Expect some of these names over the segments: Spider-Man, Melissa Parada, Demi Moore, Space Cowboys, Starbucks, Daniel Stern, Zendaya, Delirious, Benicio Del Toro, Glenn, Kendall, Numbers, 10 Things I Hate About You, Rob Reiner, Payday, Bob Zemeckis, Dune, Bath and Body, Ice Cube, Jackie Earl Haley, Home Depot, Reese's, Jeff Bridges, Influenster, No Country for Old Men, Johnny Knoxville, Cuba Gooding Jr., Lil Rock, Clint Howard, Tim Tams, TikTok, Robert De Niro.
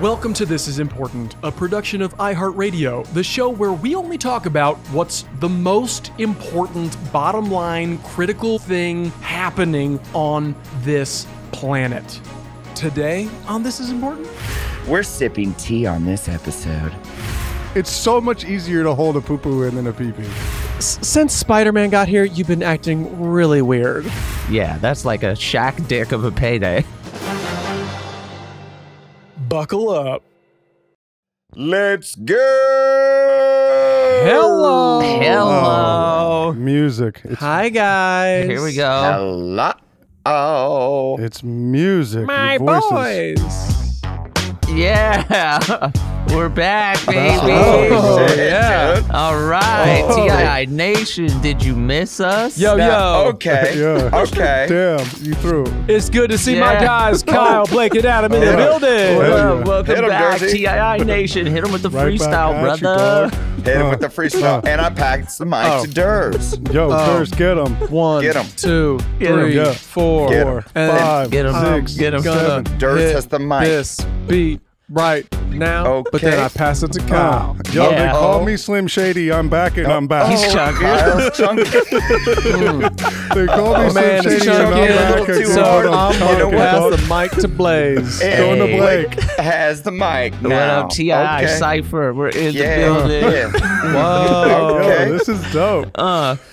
Welcome to This Is Important, a production of iHeartRadio, the show where we only talk about what's the most important, bottom line, critical thing happening on this planet. Today on This Is Important, we're sipping tea on this episode. It's so much easier to hold a poo-poo in than a pee-pee. Since Spider-Man got here, you've been acting really weird. Yeah, that's like a shack dick of a payday. Buckle up. Let's go! Hello! Hello! Music. Hi, guys. Here we go. Hello. Oh. It's music. My boys. Yeah. We're back, baby. Oh, yeah. All right. Oh. TII Nation, did you miss us? Yo, no. Okay. Yeah. Okay. Damn, you threw. It's good to see my guys, Kyle, Blake, and Adam in the building. Well, welcome back, TII Nation. Hit him with the freestyle, brother. Hit him with the freestyle. And I packed some mics to Durs. Yo, Durs, get him. One, get him. Two, get three, him. Four, get him. Five, get him. Six, get him. Seven. Durs has the mic. This beat. Right now, okay. But then I pass it to Kyle. Yo, they call me Slim Shady. I'm back and I'm back. He's chunky. They call me Slim Shady and I'm back. So I'm going to pass the mic to Blaze. Going to Blake. Has the mic now. What up, T.I. Cypher? We're in the building. Yeah. Whoa. Okay. Yo, this is dope.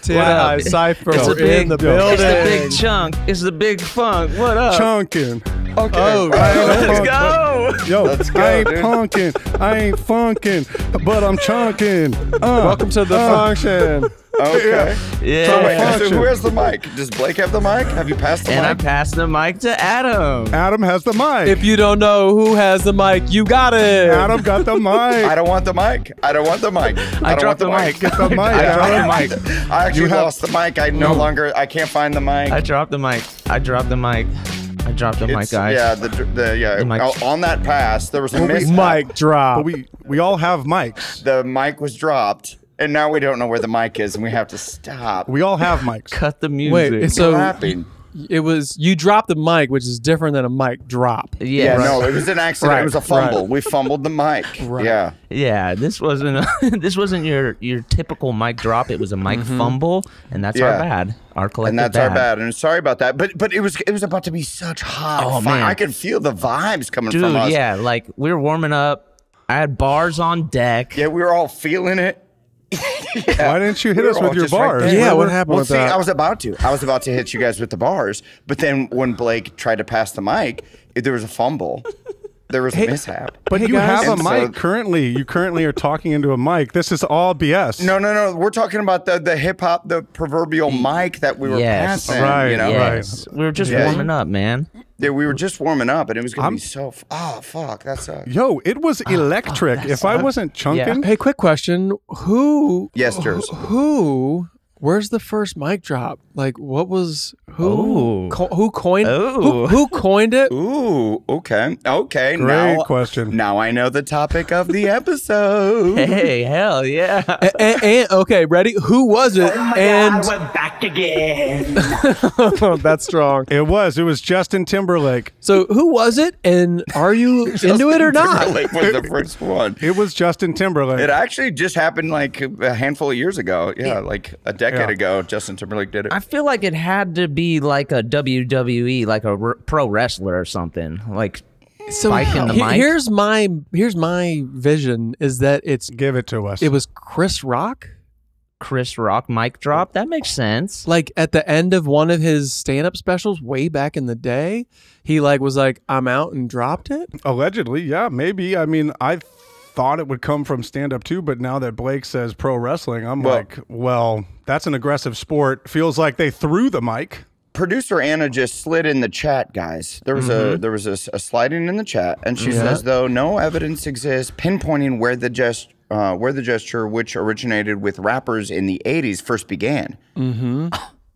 T.I. Cypher. It's the building. It's the big chunk. It's the big funk. What up? Chunking. Okay. Oh, let's go. Yo, I ain't punkin', I ain't funkin', but I'm chunkin'. Welcome to the function. Okay. Yeah. So where's the mic? Does Blake have the mic? Have you passed the mic? And I passed the mic to Adam. Adam has the mic. If you don't know who has the mic, you got it. Adam got the mic. I don't want the mic. I don't want the mic. I dropped the mic. Get the mic. I dropped the mic. I actually lost the mic. I no longer. I can't find the mic. I dropped the mic. I dropped the mic. I dropped on my guys. Yeah, the mic. On that pass, there was a mic drop. But we all have mics. The mic was dropped, and now we don't know where the mic is, and we have to stop. We all have mics. Cut the music. Wait, so it was you dropped the mic, which is different than a mic drop. Yes. Yeah, no, it was an accident. It was a fumble. We fumbled the mic. Yeah. Yeah, this wasn't your typical mic drop. It was a mic fumble, and that's our bad. And that's our bad, and sorry about that. But it was about to be such hot. Oh man, I could feel the vibes coming from us. Yeah, like we were warming up. I had bars on deck. Yeah, we were all feeling it. Why didn't you hit us with your bars? Right what happened with that? I was about to hit you guys with the bars, but then when Blake tried to pass the mic, there was a fumble. There was a mishap. But you have a mic currently. You currently are talking into a mic. This is all BS. No. We're talking about the hip hop, the proverbial mic that we were passing. Right, you know? Right. We were just warming up, man. Yeah, we were just warming up, and it was going to be so... Oh, fuck, that sucks. Yo, it was electric. If I wasn't chunking... Yeah. Hey, quick question. Who... Yes, Durs. Who... Where's the first mic drop? Like, what was who coined who coined it? Ooh, okay. Great question. Now I know the topic of the episode. Hey, hell yeah! And okay, ready? Who was it? Oh my God, we're back again. That's strong. It was Justin Timberlake. So who was it? And are you into it or not? Timberlake was the first one. It was Justin Timberlake. It actually just happened like a handful of years ago. Yeah, like a decade ago, Justin Timberlake did it. I feel like it had to be like a WWE, like a pro wrestler or something. Like, so spiking the mic. Here's my vision is that it's give it to us. It was Chris Rock. Chris Rock mic drop. That makes sense. Like at the end of one of his stand-up specials way back in the day, he was like, I'm out, and dropped it. Allegedly, yeah, maybe. I mean, I thought it would come from stand-up too, but now that Blake says pro wrestling, I'm like, well, that's an aggressive sport. Feels like they threw the mic. Producer Anna just slid in the chat, guys. There was a sliding in the chat, and she says, though no evidence exists pinpointing where the gesture, which originated with rappers in the 80s, first began.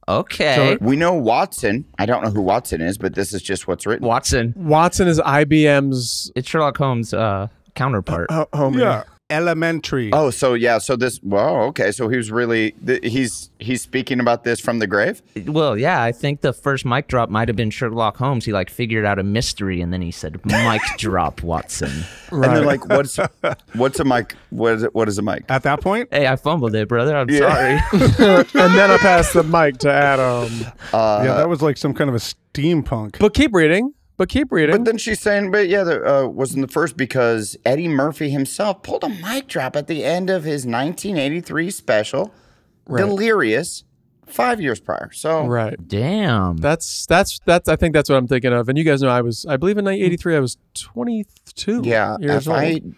Okay. So we know Watson. I don't know who Watson is, but this is just what's written. Watson. Watson is IBM's. It's Sherlock Holmes' counterpart. Homie. Yeah. elementary. Oh, so yeah, so this. Whoa, okay. So he was really he's speaking about this from the grave. Well, yeah, I think the first mic drop might have been Sherlock Holmes. He like figured out a mystery and then he said, "Mic drop, Watson." Right. And they're like, what's a mic? What is a mic?" At that point, hey, I fumbled it, brother. I'm sorry. And then I passed the mic to Adam. Yeah, that was like some kind of a steampunk. But keep reading. But then she's saying, but yeah, there wasn't the first because Eddie Murphy himself pulled a mic drop at the end of his 1983 special, right. Delirious, 5 years prior. So, right, damn, that's I think that's what I'm thinking of. And you guys know I believe in 1983 I was 22. Yeah, years old.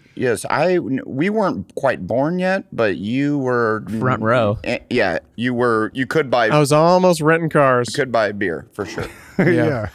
We weren't quite born yet, but you were front row. Yeah, you were. You could buy. I was almost renting cars. You could buy a beer for sure. Yeah. Yeah.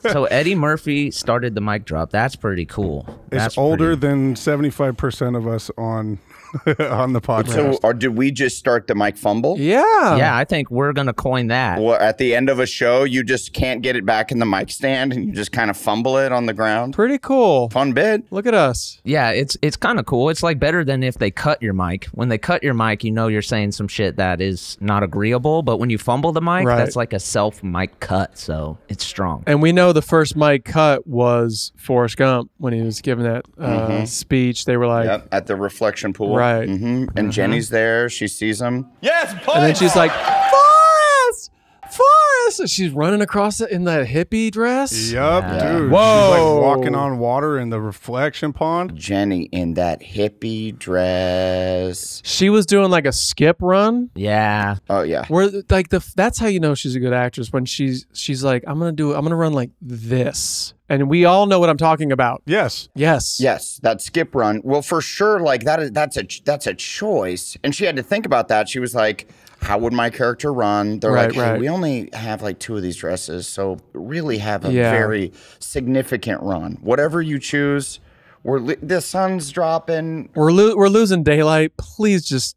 So Eddie Murphy started the mic drop. That's pretty cool. It's older than 75% of us on the podcast. So, or did we just start the mic fumble? Yeah. Yeah, I think we're going to coin that. Well, at the end of a show, you just can't get it back in the mic stand and you just kind of fumble it on the ground. Pretty cool. Fun bit. Look at us. Yeah, it's kind of cool. It's like better than if they cut your mic. When they cut your mic, you know you're saying some shit that is not agreeable, but when you fumble the mic, right, that's like a self-mic cut, so it's strong. And we know the first mic cut was Forrest Gump when he was giving that speech. They were like... Yep, at the reflection pool. Right. And Jenny's there. She sees him. Yes, boy! And then she's like, Forrest! Forrest! And she's running across it in that hippie dress. Yep, yeah. Dude. Whoa. She's like walking on water in the reflection pond. Jenny in that hippie dress. She was doing like a skip run. Yeah. Oh yeah. Where like that's how you know she's a good actress, when she's like, I'm gonna run like this. And we all know what I'm talking about. Yes. Yes. Yes. That skip run. Well, for sure, like that's a choice. And she had to think about that. She was like, how would my character run? They're like, hey, we only have like 2 of these dresses, so really have a very significant run. Whatever you choose, the sun's dropping. We're losing daylight. Please just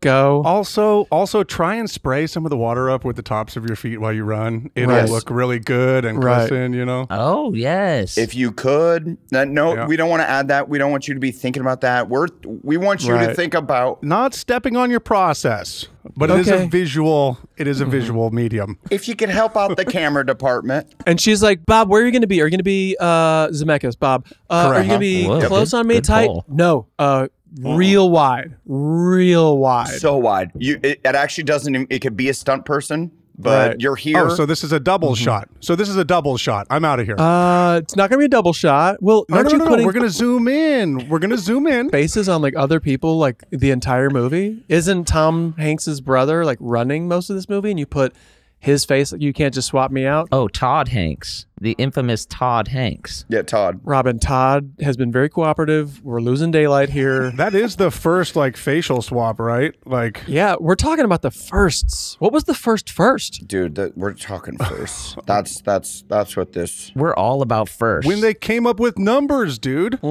go. Also try and spray some of the water up with the tops of your feet while you run. It'll look really good and glisten, you know. Oh yes. If you could. No, we don't want to add that. We don't want you to be thinking about that. We want you to think about not stepping on your process. But it is a visual. It is a visual medium. If you could help out the camera department. And she's like, Bob, where are you going to be? Are you going to be Zemeckis? Bob, are you going to be close on me, tight? No. Real wide, real wide, so wide. It actually doesn't. It could be a stunt person, but you're here. Oh, so this is a double shot. So this is a double shot. I'm out of here. It's not gonna be a double shot. Well, no. We're gonna zoom in. We're gonna zoom in. Faces on like other people, like the entire movie. Isn't Tom Hanks's brother like running most of this movie? And you put his face. You can't just swap me out. Oh, Todd Hanks. The infamous Todd Hanks. Yeah, Todd. Robin, Todd has been very cooperative. We're losing daylight here. That is the first, like, facial swap, right? Like, yeah, we're talking about the firsts. What was the first? Dude, we're talking firsts. that's what this... We're all about firsts. When they came up with numbers, dude. That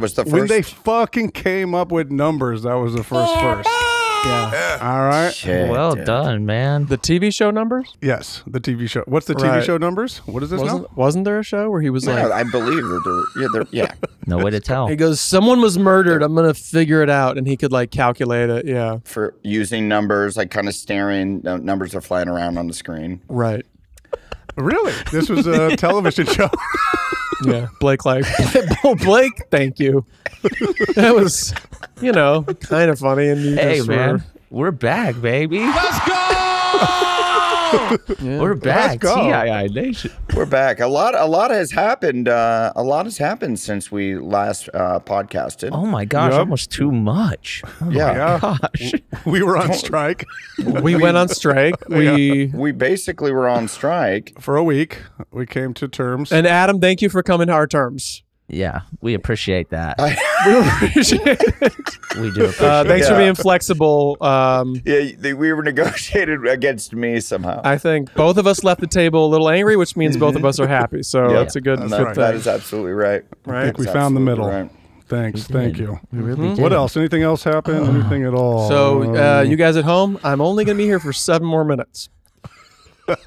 was the first? When they fucking came up with numbers, that was the first. Yeah. All right. Shit, well done, man. The TV show Numbers? Yes, the TV show. What's the TV show Numbers? What is this now? Wasn't there a show where he was like... I believe that there. No way to tell. He goes, someone was murdered. I'm going to figure it out. And he could like calculate it. Yeah. For using numbers, like kind of staring. Numbers are flying around on the screen. Right. Really? This was a television show. Yeah, Blake like, oh, Blake, thank you. That was, you know, kind of funny. And hey, man, we're back, baby. Let's go! Yeah. We're back, TII Nation. We're back. A lot has happened. A lot has happened since we last podcasted. Oh, my gosh, almost too much. Oh yeah. My gosh. We were on strike. We went on strike. We basically were on strike. For a week, we came to terms. And Adam, thank you for coming to our terms. Yeah, we appreciate that. We appreciate it. We do appreciate it. Thanks for being flexible. We were negotiated against me somehow. I think both of us left the table a little angry, which means both of us are happy. So that's a good thing. That is absolutely right. I think we found the middle. Right. Thanks. Thank you. We really did. What else? Anything else happened? Anything at all? So you guys at home, I'm only going to be here for 7 more minutes. It's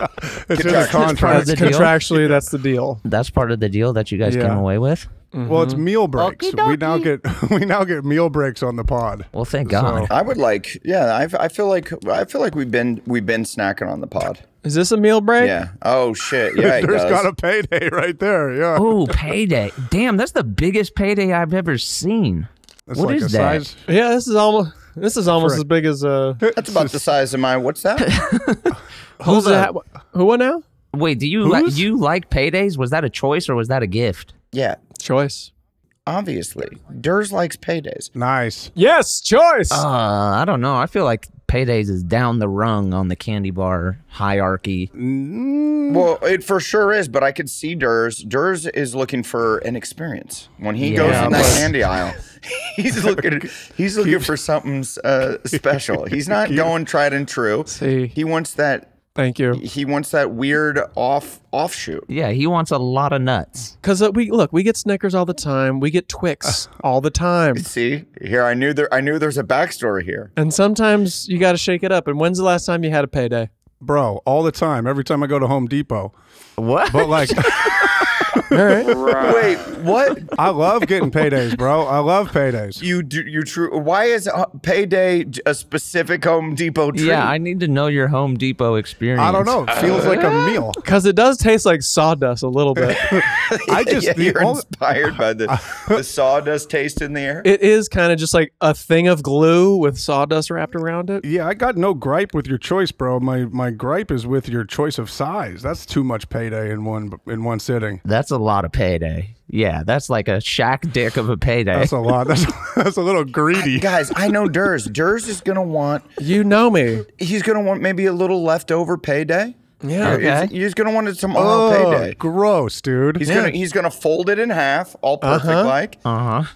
in the contract. Contractually, that's the deal. That's part of the deal that you guys came away with? Mm-hmm. Well, it's meal breaks. Okey-dokey. We now get meal breaks on the pod. Well, thank God. So. I would like, I feel like we've been snacking on the pod. Is this a meal break? Yeah. Oh shit. Yeah. There's got a payday right there. Yeah. Oh, payday. Damn, that's the biggest payday I've ever seen. That's what like is that? Size? Yeah, this is almost as big as a. That's about the size of my. What's that? Who's that? Who what now? Wait, do you like paydays? Was that a choice or was that a gift? Yeah. Choice. Obviously. Durs likes paydays. Nice. Yes, choice. I don't know. I feel like paydays is down the rung on the candy bar hierarchy. Mm. Well, it for sure is, but I could see Durs. Durs is looking for an experience. When he goes in that candy aisle, he's looking for something special. He's not going tried and true. See. He wants that. Thank you. He wants that weird offshoot. Yeah, he wants a lot of nuts. Because we get Snickers all the time. We get Twix all the time. See, here I knew there's a backstory here. And sometimes you got to shake it up. And when's the last time you had a payday, bro? All the time. Every time I go to Home Depot. What? But like. All right. Wait, what? I love getting paydays, bro. I love paydays. You Why is payday a specific Home Depot treat? Yeah, I need to know your Home Depot experience. I don't know. It feels like a meal. Because it does taste like sawdust a little bit. You're inspired by the sawdust taste in the air. It is kind of just like a thing of glue with sawdust wrapped around it. Yeah, I got no gripe with your choice, bro. My gripe is with your choice of size. That's too much payday in one sitting. That's a lot of payday. Yeah, that's like a shack dick of a payday. That's a lot. That's a little greedy. Guys, I know Durs. Durs is going to want... You know me. He's going to want maybe a little leftover payday. Yeah. Okay. He's going to want some payday. Gross, dude. He's going to fold it in half, all perfect-like.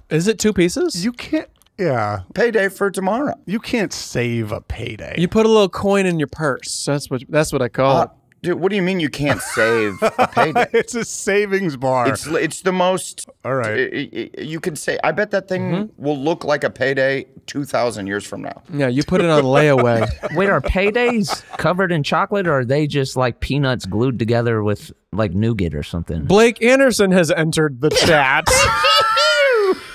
Is it 2 pieces? You can't... Yeah. Payday for tomorrow. You can't save a payday. You put a little coin in your purse. That's what I call it. Dude, what do you mean you can't save a payday? It's a savings bar. It's the most... All right. You can say... I bet that thing will look like a payday 2,000 years from now. Yeah, you put it on layaway. Wait, are paydays covered in chocolate, or are they just like peanuts glued together with like nougat or something? Blake Anderson has entered the chat.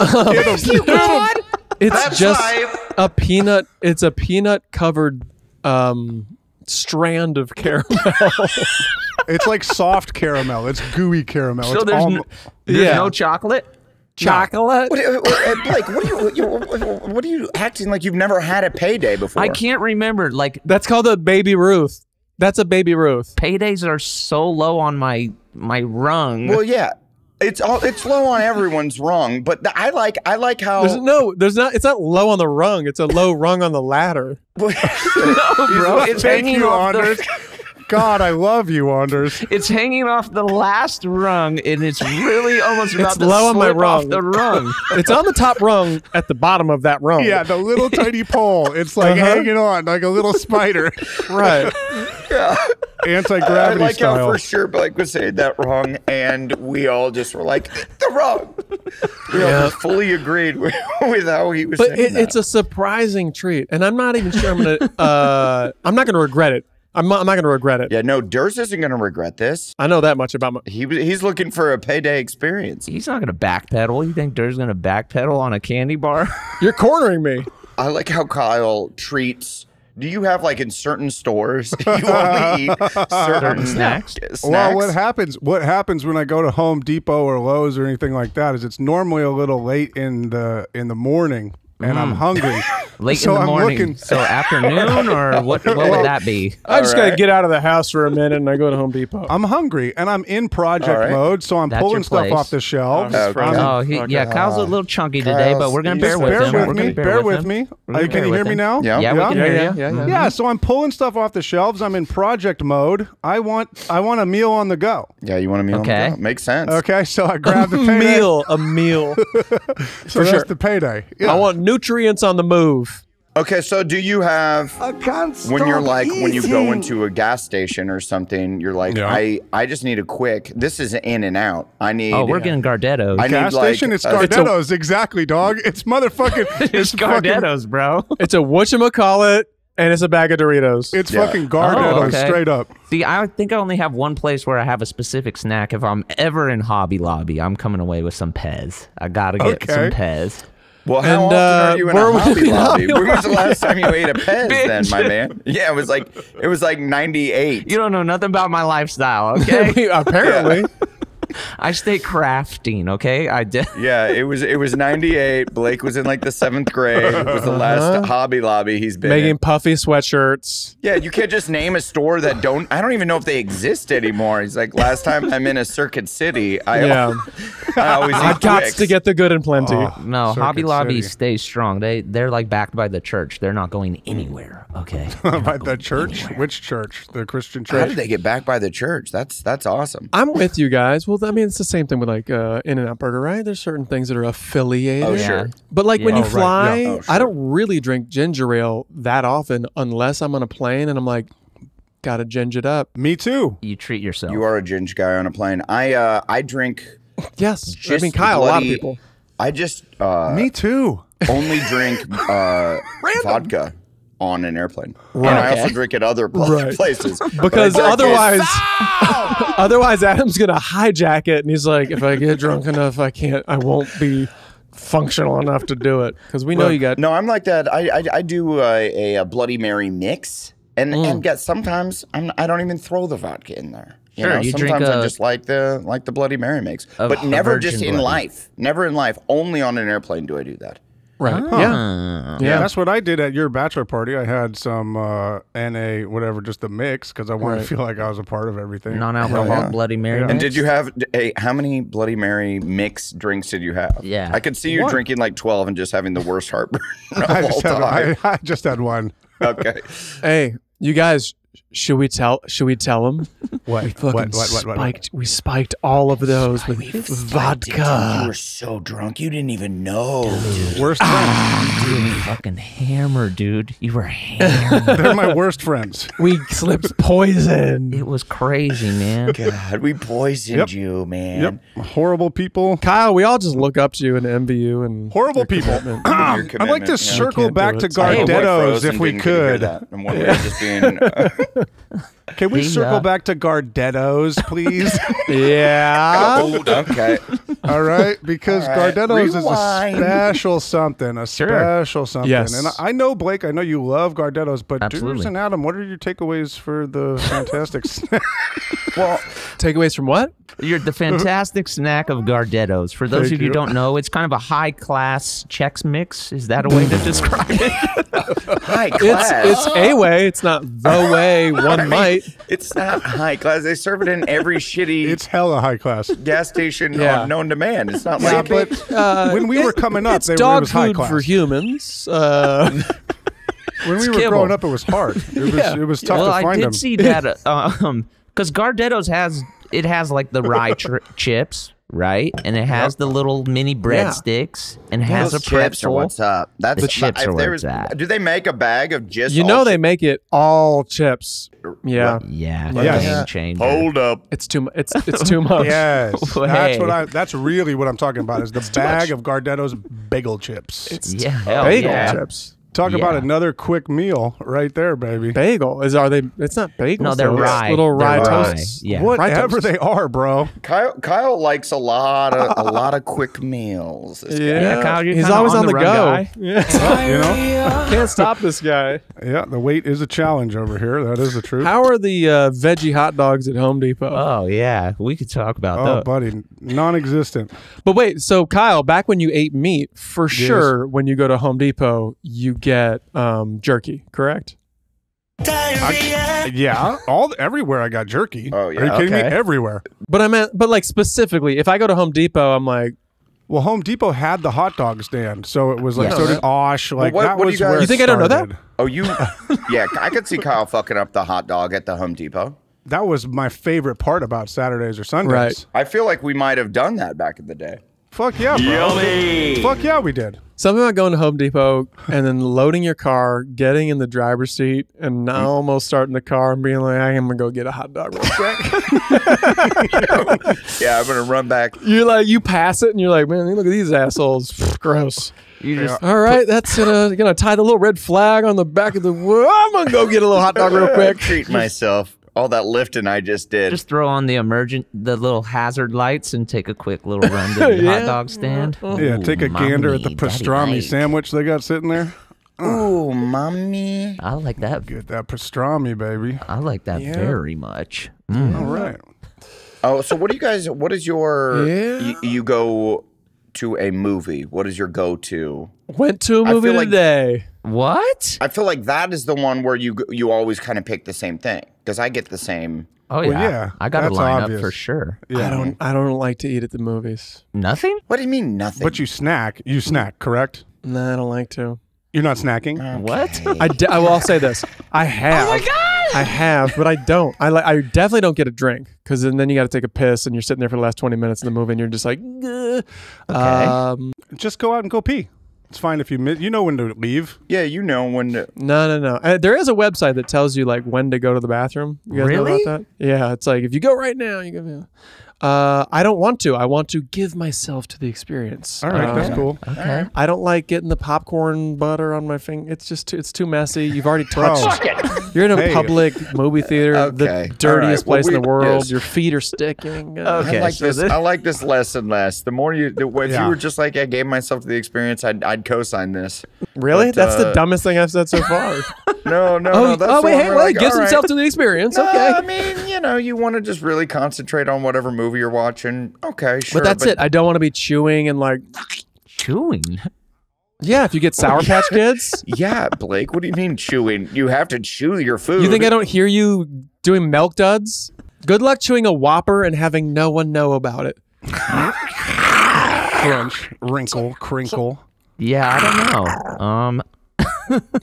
Thank you, God. It's that's just live. A peanut... It's a peanut-covered... strand of caramel. It's like soft caramel. It's gooey caramel. So it's there's no chocolate? Chocolate? No. Blake, what are you acting like you've never had a payday before? I can't remember. Like that's called a Baby Ruth. That's a Baby Ruth. Paydays are so low on my rung. Well, yeah. It's low on everyone's rung, but I like how it's not low on the rung. It's a low rung on the ladder. No, bro, it's hanging off Anders. God, I love you, Anders. It's hanging off the last rung, and it's really almost about to low on my rung. Off the rung. It's on the top rung at the bottom of that rung. Yeah, the little tiny pole. It's like hanging on like a little spider. Right. Yeah. Anti-gravity I like style. How for sure Blake was saying that wrong, and we all just were like, the wrong. We all fully agreed with how he was saying that. But it's a surprising treat, and I'm not even sure I'm not going to regret it. I'm not going to regret it. Yeah, no, Durs isn't going to regret this. I know that much about my... He's looking for a payday experience. He's not going to backpedal. You think Durs is going to backpedal on a candy bar? You're cornering me. I like how Kyle treats... Do you have, like, in certain stores, you only eat certain snacks? Well, what happens when I go to Home Depot or Lowe's or anything like that is it's normally a little late in the morning, and I'm hungry. Late so in the I'm morning. Looking... So afternoon, or what would that be? I just got to get out of the house for a minute, and I go to Home Depot. I'm hungry, and I'm in project mode, so I'm pulling stuff off the shelves. Kyle's a little chunky today, but we're going to bear with him. Bear with me. Can you hear me now? Yeah, we can hear you. Yeah, so I'm pulling stuff off the shelves. I'm in project mode. I want a meal on the go. Yeah, you want a meal on the go? Makes sense. Okay, so I grab the payday. A meal. So that's the payday. I want nutrients on the move. Okay, so do you have when you go into a gas station or something, you're like, I just need a quick. This is in and out. I need. Oh, we're getting Gardetto's. It's Gardetto's, exactly, dog. It's motherfucking. It's Gardetto's, bro. It's a whatchamacallit And it's a bag of Doritos. It's fucking Gardetto's, straight up. See, I think I only have one place where I have a specific snack. If I'm ever in Hobby Lobby, I'm coming away with some Pez. I gotta get some Pez. Well, how often are you in a Hobby Lobby? When was the last time you ate a Pez, then, my man? Yeah, it was like 98. You don't know nothing about my lifestyle, okay? Apparently. I stay crafting, okay? I did. Yeah, it was 98. Blake was in like the 7th grade. It was the last Hobby Lobby he's been making in. Puffy sweatshirts. Yeah, you can't just name a store that don't. I don't even know if they exist anymore. He's like, last time I'm in a Circuit City, I always. I got to get the good and plenty. Oh, no, Hobby Lobby stays strong. They're like backed by the church. They're not going anywhere. Okay. By the church? Anywhere. Which church? The Christian church? How did they get backed by the church? That's awesome. I'm with you guys. Well, I mean, it's the same thing with like In-N-Out Burger, right? There's certain things that are affiliated. Oh, sure. But like when you fly, I don't really drink ginger ale that often unless I'm on a plane and I'm like, gotta ginge it up. Me too. You treat yourself. You are a ginge guy on a plane. I drink. Yes. I mean, Kyle, bloody, a lot of people. I just. Me too. Only drink vodka on an airplane. Right. And I also drink at other places. Because otherwise Adam's going to hijack it, and he's like, if I get drunk enough, I won't be functional enough to do it. Because we know you got... No, I'm like that. I do a Bloody Mary mix, and sometimes I don't even throw the vodka in there. You know, sometimes I just like the Bloody Mary mix. But never just in life. Never in life. Only on an airplane do I do that. Right. Huh. Yeah. Yeah. That's what I did at your bachelor party. I had some NA, whatever, just a mix because I wanted to feel like I was a part of everything. Non-alcoholic Bloody Mary. Yeah. And did you have how many Bloody Mary mix drinks did you have? Yeah. I could see you drinking like 12 and just having the worst heartburn. I just had one. Okay. Hey, you guys. Should we tell them? What? We spiked all of those with vodka. You were so drunk, you didn't even know. Dude. Worst friends. You fucking hammer, dude. You were hammered. They're my worst friends. We slipped poison. It was crazy, man. God, we poisoned you, man. Yep. Horrible people. Kyle, we all just look up to you and envy you. And horrible people. I'd like to circle back to Gardetto's if we could. I'm wondering just being... Can we circle back to Gardetto's, please? Yeah. Okay. All right. Because Gardetto's is a special something. A special something. Yes. And I know, Blake, I know you love Gardetto's, but Durs and Adam, what are your takeaways for the fantastic snack? Well, takeaways from what? The fantastic snack of Gardetto's. For those of you who don't know, it's kind of a high-class Chex Mix. Is that a way to describe it? High-class. It's a way. It's not the way one might. It's not high-class. They serve it in every shitty... It's hella high-class. Gas station on known demand. It's not like... Yeah, but when we were coming up, it was high-class. It's dog food for humans. When we were growing up, it was hard. It was tough to find them. Well, I did see that... Because Gardetto's has like the rye chips, right? And it has the little mini breadsticks, and it has a pretzel. What's up? That's the chips are what's up. Do they make a bag of just? You know they make it all chips. Yeah, yeah, game changer. Hold up, it's too. It's too much. Yes, that's what I. That's really what I'm talking about. Is the bag of Gardetto's bagel chips? It's bagel chips. Talk about another quick meal right there, baby. Bagel is it's not bagels. No, they're rye. Little rye toasts. Yeah. Whatever they are, bro. Kyle likes a lot of quick meals. Yeah, Kyle, he's always on the go. Yeah. You know? Can't stop this guy. Yeah, the weight is a challenge over here. That is the truth. How are the veggie hot dogs at Home Depot? Oh yeah, we could talk about that. Oh buddy, non-existent. But wait, so Kyle, back when you ate meat, for sure, when you go to Home Depot, you get jerky, correct? Yeah, everywhere I got jerky. Oh yeah, are you kidding me? Everywhere. But I meant, but like specifically, if I go to Home Depot, I'm like, well, Home Depot had the hot dog stand, so it was like so did Osh. Like what was where you think started. I don't know that? Oh, you? Yeah, I could see Kyle fucking up the hot dog at the Home Depot. That was my favorite part about Saturdays or Sundays. Right. I feel like we might have done that back in the day. Fuck yeah, bro. Yummy. Fuck yeah, we did. Something about going to Home Depot and then loading your car, getting in the driver's seat, and now almost starting the car and being like, I am going to go get a hot dog real quick. Yeah, I'm going to run back. You're like, you pass it and you're like, man, look at these assholes. Gross. You just, all right, that's going to tie the little red flag on the back of the wood. I'm going to go get a little hot dog real quick. Treat myself. All that lifting I just did. Just throw on the little hazard lights and take a quick little run to the hot dog stand. Ooh, yeah, take a gander at the pastrami sandwich they got sitting there. Oh, mommy. I like that. Get that pastrami, baby. I like that very much. Mm. All right. Oh, so what do you guys, what is your, you go to a movie. What is your go-to? Went to a movie today. What? I feel like that is the one where you always kind of pick the same thing. Because I get the same. Oh yeah, well, yeah. I got a line up for sure. Yeah. I don't like to eat at the movies. Nothing? What do you mean nothing? But you snack. You snack, correct? No, I don't like to. You're not snacking? Okay. What? I will say this. I have. Oh my god! I have, but I don't. I definitely don't get a drink because then you got to take a piss and you're sitting there for the last 20 minutes in the movie and you're just like, okay. Just go out and go pee. It's fine if you know when to leave. Yeah, you know when to. No. There is a website that tells you like when to go to the bathroom. You guys know about that? Yeah, it's like if you go right now, you go. I don't want to. I want to give myself to the experience. All right, that's cool. Okay. I don't like getting the popcorn butter on my finger. It's just it's too messy. You've already touched it. You're in a public movie theater, the dirtiest place in the world. Your feet are sticking. Okay. I like this lesson less. The more you, if you were just like I gave myself to the experience, I'd co-sign this. Really? But, that's the dumbest thing I've said so far. No. That's he gives himself to the experience. No, okay. I mean, you know, you want to just really concentrate on whatever movie you're watching. Okay, sure. But that's it. I don't want to be chewing and like chewing. Yeah, if you get Sour Patch Kids. Yeah, Blake. What do you mean chewing? You have to chew your food. You think I don't hear you doing milk duds? Good luck chewing a Whopper and having no one know about it. Crunch, wrinkle, crinkle. Yeah, I don't know.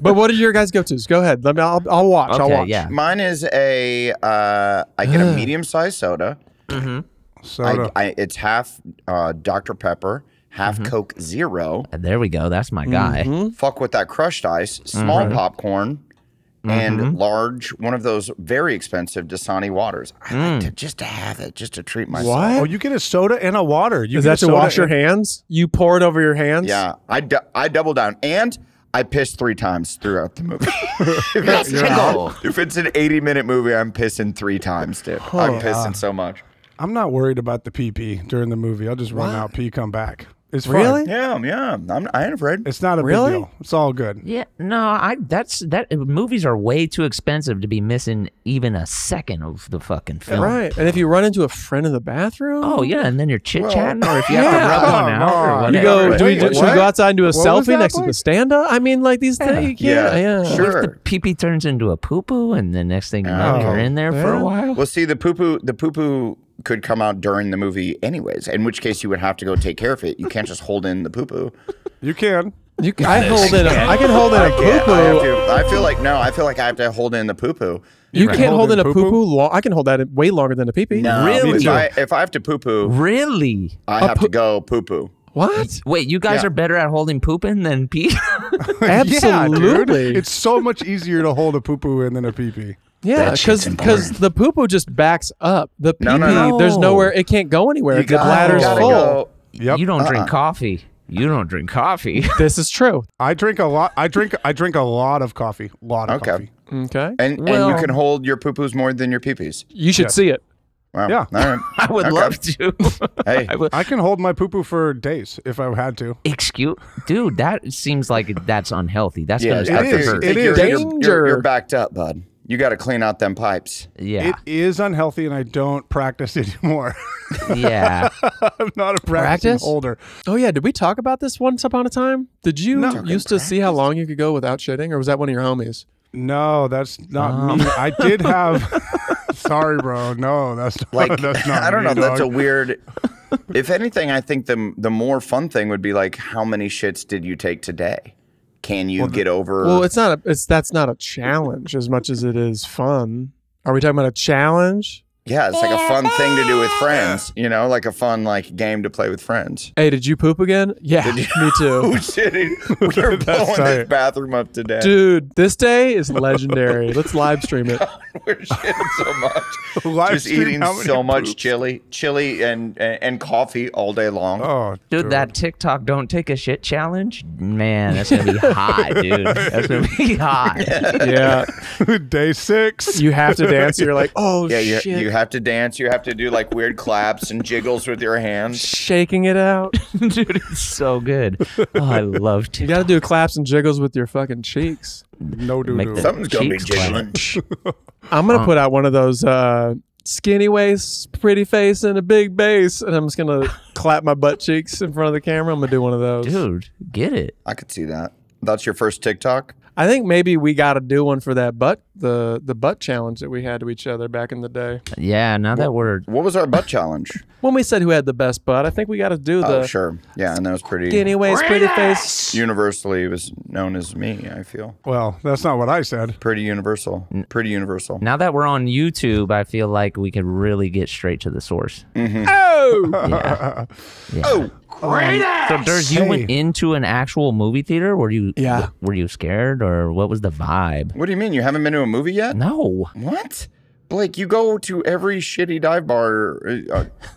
But what are your guys' go-tos? Go ahead. Let me. I'll watch. Okay, I'll watch. Yeah. Mine is a. I get a medium-sized soda. Mm-hmm. Soda. It's half Dr. Pepper, half Coke Zero. There we go. That's my guy. Mm-hmm. Fuck with that crushed ice, small popcorn, and large one of those very expensive Dasani waters. I like to just to have it, just to treat myself. What? Oh, you get a soda and a water. Is that to wash your hands? You pour it over your hands? Yeah, I double down and. I pissed 3 times throughout the movie. If it's an 80-minute movie, I'm pissing 3 times, dude. Oh, I'm pissing so much. I'm not worried about the pee during the movie. I'll just run out, pee, come back. It's fine. Really? Yeah. I ain't afraid. It's not a big deal. It's all good. Yeah. No, movies are way too expensive to be missing even a second of the fucking film. Right. And if you run into a friend in the bathroom. Oh, yeah. And then you're chit-chatting. Or if you have to rub one out. Or you go, should we go outside and do a selfie next to the stand-up? I mean, like these things. Yeah. Sure. If the pee-pee turns into a poo-poo and the next thing you know, you're in there for a while. Well, see, the poo-poo could come out during the movie anyways, in which case you would have to go take care of it. You can't just hold in the poo-poo. You can. I can hold in a poo-poo. I feel like I have to hold in the poo-poo. You can't hold in a poo-poo. I can hold that in way longer than a pee-pee. No, really? If I have to poo-poo. Really? I have to go poo-poo. What? Wait, you guys are better at holding pooping than pee? Absolutely. Yeah, it's so much easier to hold a poo-poo in than a pee-pee. Yeah, because the poo-poo just backs up. The pee-pee, there's nowhere, it can't go anywhere. The bladder's full. Yep. You don't drink coffee. You don't drink coffee. This is true. I drink a lot. I drink a lot of coffee. Okay. And you can hold your poo-poos more than your pee-pees. You should see it. Wow. Yeah. All right. I would love to. Hey, I can hold my poo-poo for days if I had to. Excuse, dude, that seems like that's unhealthy. That's gonna start it is danger. You're backed up, bud. You got to clean out them pipes. Yeah. It is unhealthy, and I don't practice anymore. Yeah. I'm not a practicing holder. Oh, yeah. Did we talk about this once upon a time? Did you used to see how long you could go without shitting, or was that one of your homies? No, that's not me. I did have... Sorry, bro. No, that's not I don't know. Dog. That's a weird... If anything, I think the more fun thing would be, like, how many shits did you take today? Can you get over? Well, it's not. That's not a challenge as much as it is fun. Are we talking about a challenge? Yeah, it's like a fun thing to do with friends, you know, like a fun like game to play with friends. Hey, did you poop again? Yeah, me too. Oh, shit. We're blowing this bathroom up today. Dude, this day is legendary. Let's live stream it. God, we're shitting so much. Just eating so much chili and coffee all day long. Oh, dude, that TikTok don't take a shit challenge, man, that's going to be hot, dude. That's going to be hot. Yeah. Day 6. You have to dance. You're like, oh, yeah, shit. You have to dance. You have to do like weird claps and jiggles with your hands. Shaking it out. Dude, it's so good. Oh, I love TikTok. You got to do claps and jiggles with your fucking cheeks. No, dude. Something's going to be jiggling. I'm going to put out one of those skinny waist, pretty face, and a big bass. And I'm just going to clap my butt cheeks in front of the camera. I'm going to do one of those. Dude, get it. I could see that. That's your first TikTok? I think maybe we got to do one for that butt, the butt challenge that we had to each other back in the day. Yeah, now that word. What was our butt challenge? When we said who had the best butt, I think we got to do the. Oh, sure. Yeah, and that was pretty. Anyways, pretty face. Universally, it was known as me, I feel. Well, that's not what I said. Pretty universal. Pretty universal. Now that we're on YouTube, I feel like we could really get straight to the source. Mm-hmm. Oh! Yeah. Yeah. Oh! Great ass! So, Durs, you went into an actual movie theater? Were you? Yeah. Were you scared, or what was the vibe? What do you mean? You haven't been to a movie yet? No. What? Blake, you go to every shitty dive bar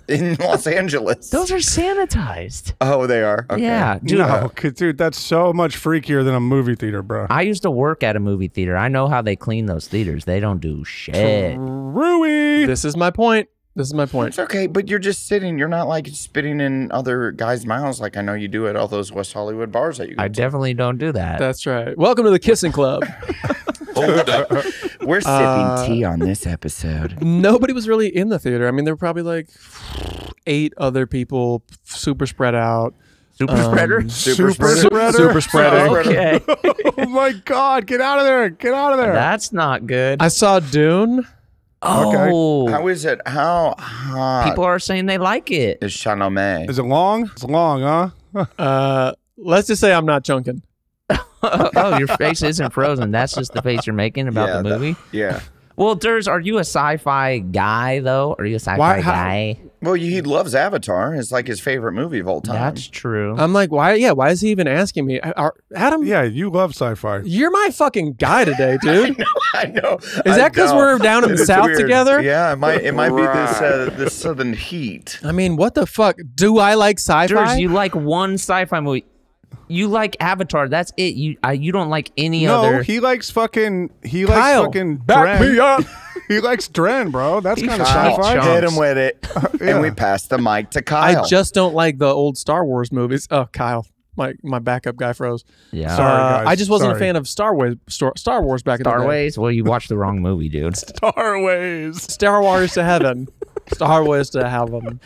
in Los Angeles. Those are sanitized. Oh, they are? Okay. Yeah. Dude. No, dude, that's so much freakier than a movie theater, bro. I used to work at a movie theater. I know how they clean those theaters. They don't do shit. Rui! This is my point. This is my point. It's okay, but you're just sitting. You're not like spitting in other guys' mouths like I know you do at all those West Hollywood bars that you go to. I definitely don't do that. That's right. Welcome to the Kissing Club. Hold up. We're sipping tea on this episode. Nobody was really in the theater. I mean, there were probably like 8 other people, super spread out. Super spreader? Super spreader. Okay. Oh my God. Get out of there. Get out of there. That's not good. I saw Dune. Oh, okay. How is it? How hot? People are saying they like it. It's Chalamet. Is it long? It's long, huh? Let's just say I'm not chunking. Oh, your face isn't frozen. That's just the face you're making about the movie? Yeah. Well, Durs, are you a sci-fi guy, though? Are you a sci-fi guy? Well, he loves Avatar. It's like his favorite movie of all time. That's true. I'm like, why? Yeah, why is he even asking me? Adam? Yeah, you love sci-fi. You're my fucking guy today, dude. I know. Is that because we're down in the South together? Yeah, it might be this Southern heat. I mean, what the fuck? Do I like sci-fi? Durs, you like one sci-fi movie. You like Avatar? That's it. You don't like any other. No, he likes fucking. He likes fucking. Back me up. He likes Dren, bro. That's kind of sci-fi. Hit him with it, and we pass the mic to Kyle. I just don't like the old Star Wars movies. Oh, Kyle, my backup guy froze. Yeah, sorry, guys. I just wasn't a fan of Star Wars back in the day. Star Wars? Well, you watched the wrong movie, dude. Star Wars. Star Wars to heaven. Star Wars to heaven.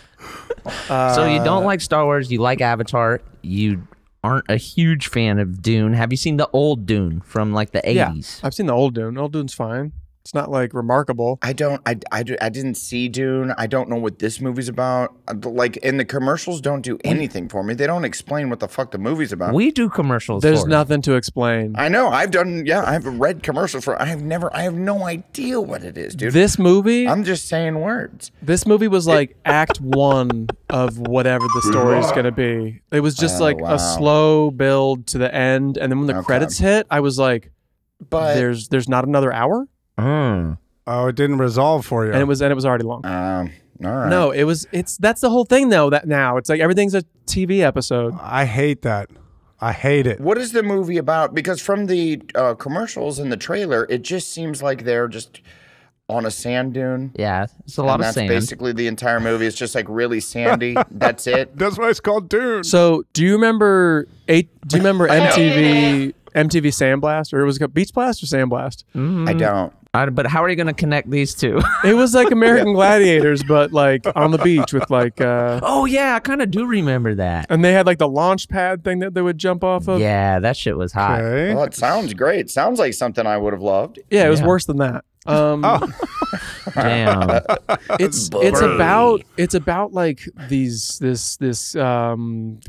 So you don't like Star Wars. You like Avatar. You aren't a huge fan of Dune. Have you seen the old Dune from like the 80s? Yeah, I've seen the old Dune. Old Dune's fine. It's not like remarkable. I didn't see Dune. I don't know what this movie's about. Like, and the commercials don't do anything for me. They don't explain what the fuck the movie's about. We do commercials. There's nothing to explain. I know. I've read commercials for. I have no idea what it is, dude. This movie. I'm just saying words. This movie was like act one of whatever the story is going to be. It was just like a slow build to the end, and then when the credits hit, I was like, "But there's not another hour." Mm. Oh, it didn't resolve for you, and it was already long. All right. No, that's the whole thing though. That now it's like everything's a TV episode. I hate that. I hate it. What is the movie about? Because from the commercials and the trailer, it just seems like they're just on a sand dune. Yeah, it's a lot of sand. That's basically the entire movie. It's just like really sandy. That's it. That's why it's called Dune. So, do you remember? Do you remember MTV? MTV Sandblast, or it was Beach Blast or Sandblast? Mm-hmm. I don't. But how are you going to connect these two? It was like American Gladiators, but like on the beach with like. Oh yeah, I kind of do remember that. And they had like the launch pad thing that they would jump off of. Yeah, that shit was hot. Okay. Well, it sounds great. Sounds like something I would have loved. Yeah, it was worse than that. Damn. it's about like this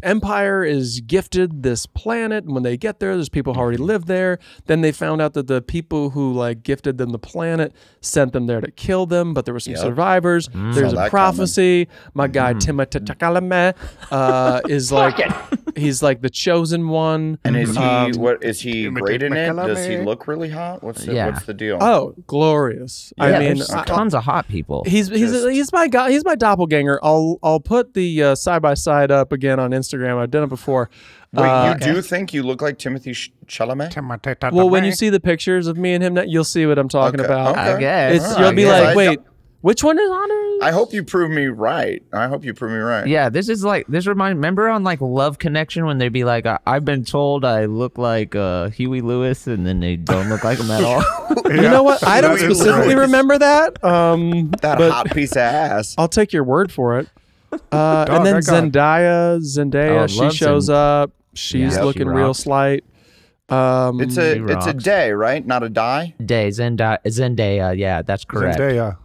empire is gifted this planet, and when they get there, there's people who already live there. Then they found out that the people who like gifted them the planet sent them there to kill them, but there were some survivors. There's a prophecy. Coming. My guy Timothée Chalamet is like he's like the chosen one. And is he great in it? Does he look really hot? What's the deal? Oh, glorious. Yeah, I mean, tons of hot people. He's my guy. He's my doppelganger. I'll put the side by side up again on Instagram. I've done it before. Wait, you do think you look like Timothée Chalamet? Well, when you see the pictures of me and him, you'll see what I'm talking about. I guess you'll be like, wait, which one is Honors? I hope you prove me right. Yeah, this is like this reminds. Remember on like Love Connection when they'd be like, I've been told I look like Huey Lewis, and then they don't look like him at all. You know what? I don't specifically remember that. That hot piece of ass. I'll take your word for it. And then Zendaya, she shows up. She's looking real slight. It's a day, right? Not a die. Day Zendaya. Yeah, that's correct. Zendaya.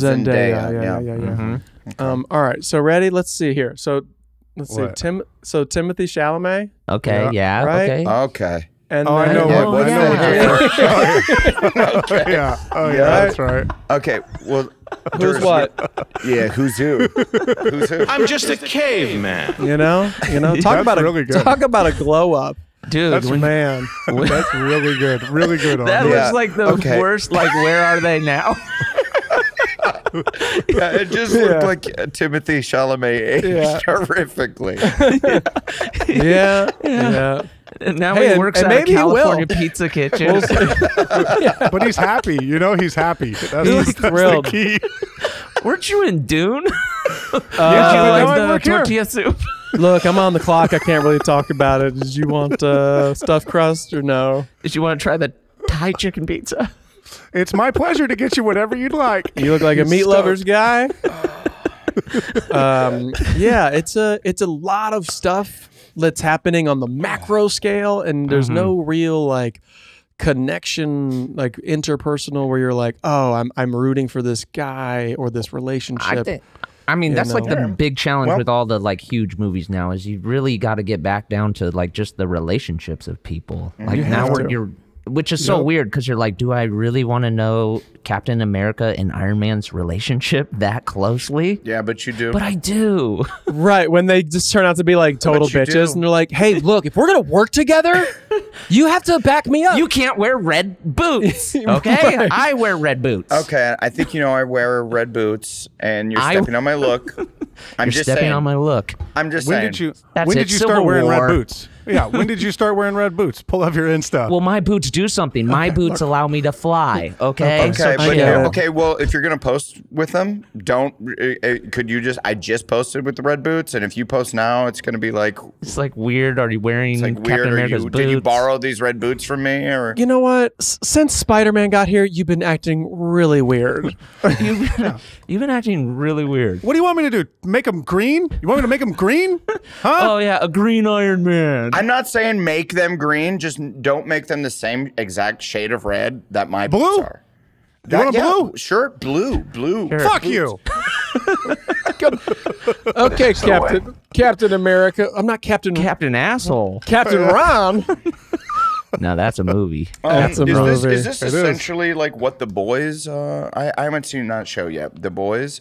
Yeah. Mm-hmm. Okay. All right. So ready? Let's see here. So let's see. So Timothée Chalamet. Okay. Yeah. Right? Okay. And I know what. Yeah. Oh yeah. That's right. Okay. Well. Who's what? Yeah, who's who? Who's who? I'm just a caveman. You know. Talk about a glow up. Dude, that's really good. Really good. That was like the worst. Like, where are they now? Yeah, it just looked like Timothée Chalamet aged horrifically. And now he works at a California pizza kitchen. But he's happy. You know, he's happy. He's thrilled. The key. Weren't you in Dune? Tortilla soup. Look, I'm on the clock. I can't really talk about it. Did you want stuffed crust or no? Did you want to try the Thai chicken pizza? It's my pleasure to get you whatever you'd like. You look like a meat lover's guy. Yeah, it's a lot of stuff that's happening on the macro scale, and there's no real like connection, like interpersonal, where you're like, oh, I'm rooting for this guy or this relationship. I mean, that's like the big challenge with all the like huge movies now is you really got to get back down to like just the relationships of people. Like now you're. Which is so weird because you're like, do I really want to know Captain America and Iron Man's relationship that closely? Yeah, but you do. But I do. Right, when they just turn out to be like total bitches and they're like, hey, look, if we're going to work together, you have to back me up. You can't wear red boots, okay? Right. I wear red boots. Okay, I think you know I wear red boots and you're stepping on my look. I'm just saying. When did you start wearing red boots? Yeah, when did you start wearing red boots? Pull up your Insta. Well, my boots do something. My boots allow me to fly, okay? Okay, well, if you're going to post with them, don't... could you just... I just posted with the red boots, and if you post now, it's going to be like... It's like weird. Are you wearing Captain America's boots? Did you borrow these red boots from me? Or? You know what? Since Spider-Man got here, you've been acting really weird. You've been acting really weird. What do you want me to do? Make them green? You want me to make them green? Huh? Oh, yeah, a green Iron Man. I'm not saying make them green. Just don't make them the same exact shade of red that my boots are. You want a blue? Sure, blue. Sure. Fuck you. Okay, Captain America. I'm not Captain Asshole. Captain Ron. No, that's a movie. That's a movie. Is this essentially like what The Boys? I haven't seen that show yet. The Boys.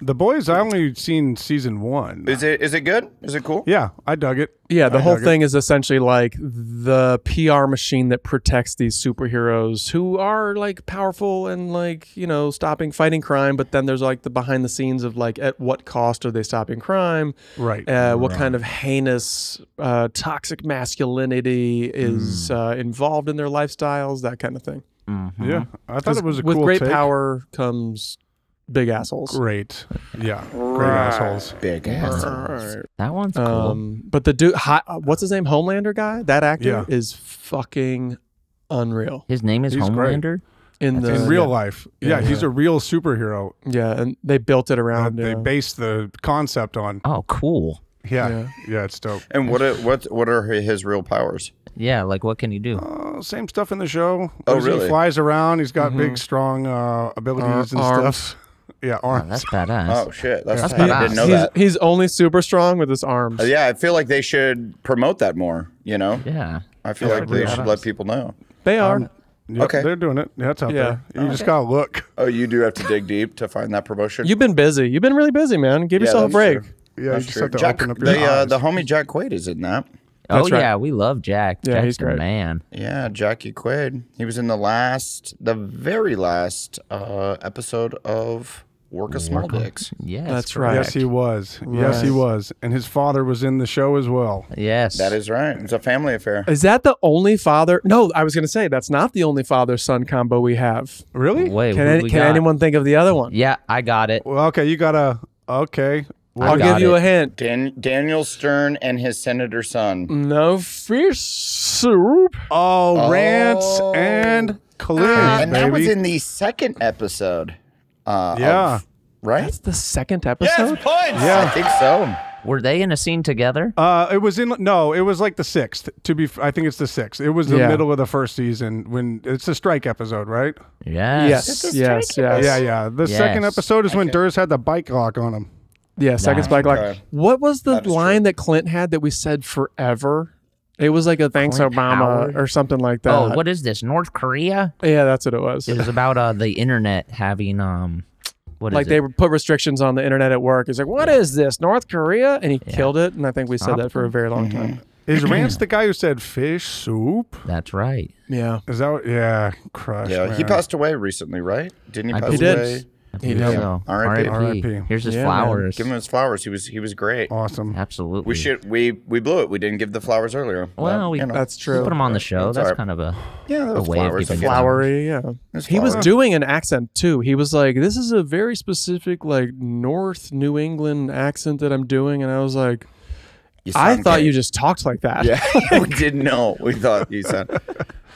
The Boys, I only seen season 1. Is it good? Is it cool? Yeah, I dug it. Yeah, the whole thing is essentially like the PR machine that protects these superheroes who are like powerful and like, you know, fighting crime. But then there's like the behind the scenes of like, at what cost are they stopping crime? Right. What kind of heinous toxic masculinity is involved in their lifestyles, that kind of thing. Mm-hmm. Yeah, I thought it was a cool take. With great power comes... big assholes. Great. Yeah. Great assholes. Big assholes. Right. That one's cool. But the dude, what's his name? Homelander guy? That actor is fucking unreal. His name is Homelander? In real life. Yeah, he's a real superhero. Yeah, and they built it around. They based the concept on. Oh, cool. Yeah, it's dope. And what are his real powers? Yeah, like what can he do? Same stuff in the show. Oh, really? He flies around. He's got big, strong abilities and stuff. Yeah, arms. Oh, that's badass. Oh shit, that's badass. I didn't know that. He's only super strong with his arms. Yeah, I feel like they should promote that more. You know? Yeah. I feel like they should let people know. They are. Yep, okay, they're doing it. That's out there. You just gotta look. Oh, you do have to dig deep to find that promotion. You've been busy. You've been really busy, man. Give yourself a break. True. Yeah, that's true. Jack, the homie Jack Quaid is in that. That's right. We love Jack. Yeah, Jack's the man. Yeah, Jackie Quaid. He was in the very last episode of Work of Small Dicks. Yes, that's right. Yes, he was. Right. Yes, he was. And his father was in the show as well. Yes, that is right. It's a family affair. Is that the only father? No, I was going to say that's not the only father-son combo we have. Really? Wait, can anyone think of the other one? Yeah, I got it. Well, okay, you gotta. Okay. Well, I'll give you a hint. Daniel Stern and his senator son. No fish soup. Oh, Rance and Clint. And that was in the second episode. Right? That's the second episode? Yes, points! Yeah. I think so. Were they in a scene together? It was in it was like the sixth. I think it's the sixth. It was the middle of the first season when it's a strike episode, right? Yes. Yes. Yeah. The second episode is when Durs had the bike lock on him. Yeah, second spike lock. What was the line that Clint had that we said forever? It was like a thanks Obama or something like that. Oh, what is this? North Korea? Yeah, that's what it was. It was about the internet having like they put restrictions on the internet at work. It's like, what is this? North Korea? And he killed it. And I think we said that for a very long time. Is Rance the guy who said fish soup? That's right. Yeah. Is that crush. Yeah, man. He passed away recently, right? Didn't he pass away? He did. So. R.I.P. Here's his flowers. Man. Give him his flowers. He was great. Awesome. Absolutely. We blew it. We didn't give the flowers earlier. Well, that's true. We put him on the show. That's kind of a way flowers, of flowery. Yeah. He was doing an accent too. He was like, "This is a very specific North New England accent that I'm doing," and I was like, "I thought you just talked like that." Yeah, we didn't know. We thought you said.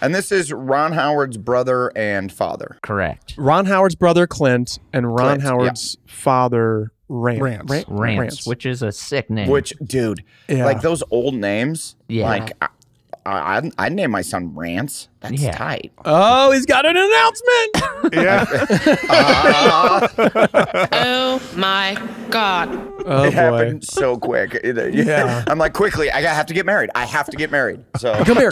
And this is Ron Howard's brother and father. Correct. Ron Howard's brother, Clint, and Ron Howard's father, Rance. Rance, which is a sick name. Which, dude, like those old names, like I'd name my son Rance. That's tight. Oh, he's got an announcement. Oh, my God. Oh, it happened so quick. I'm like, quickly, I have to get married. I have to get married. So Come here.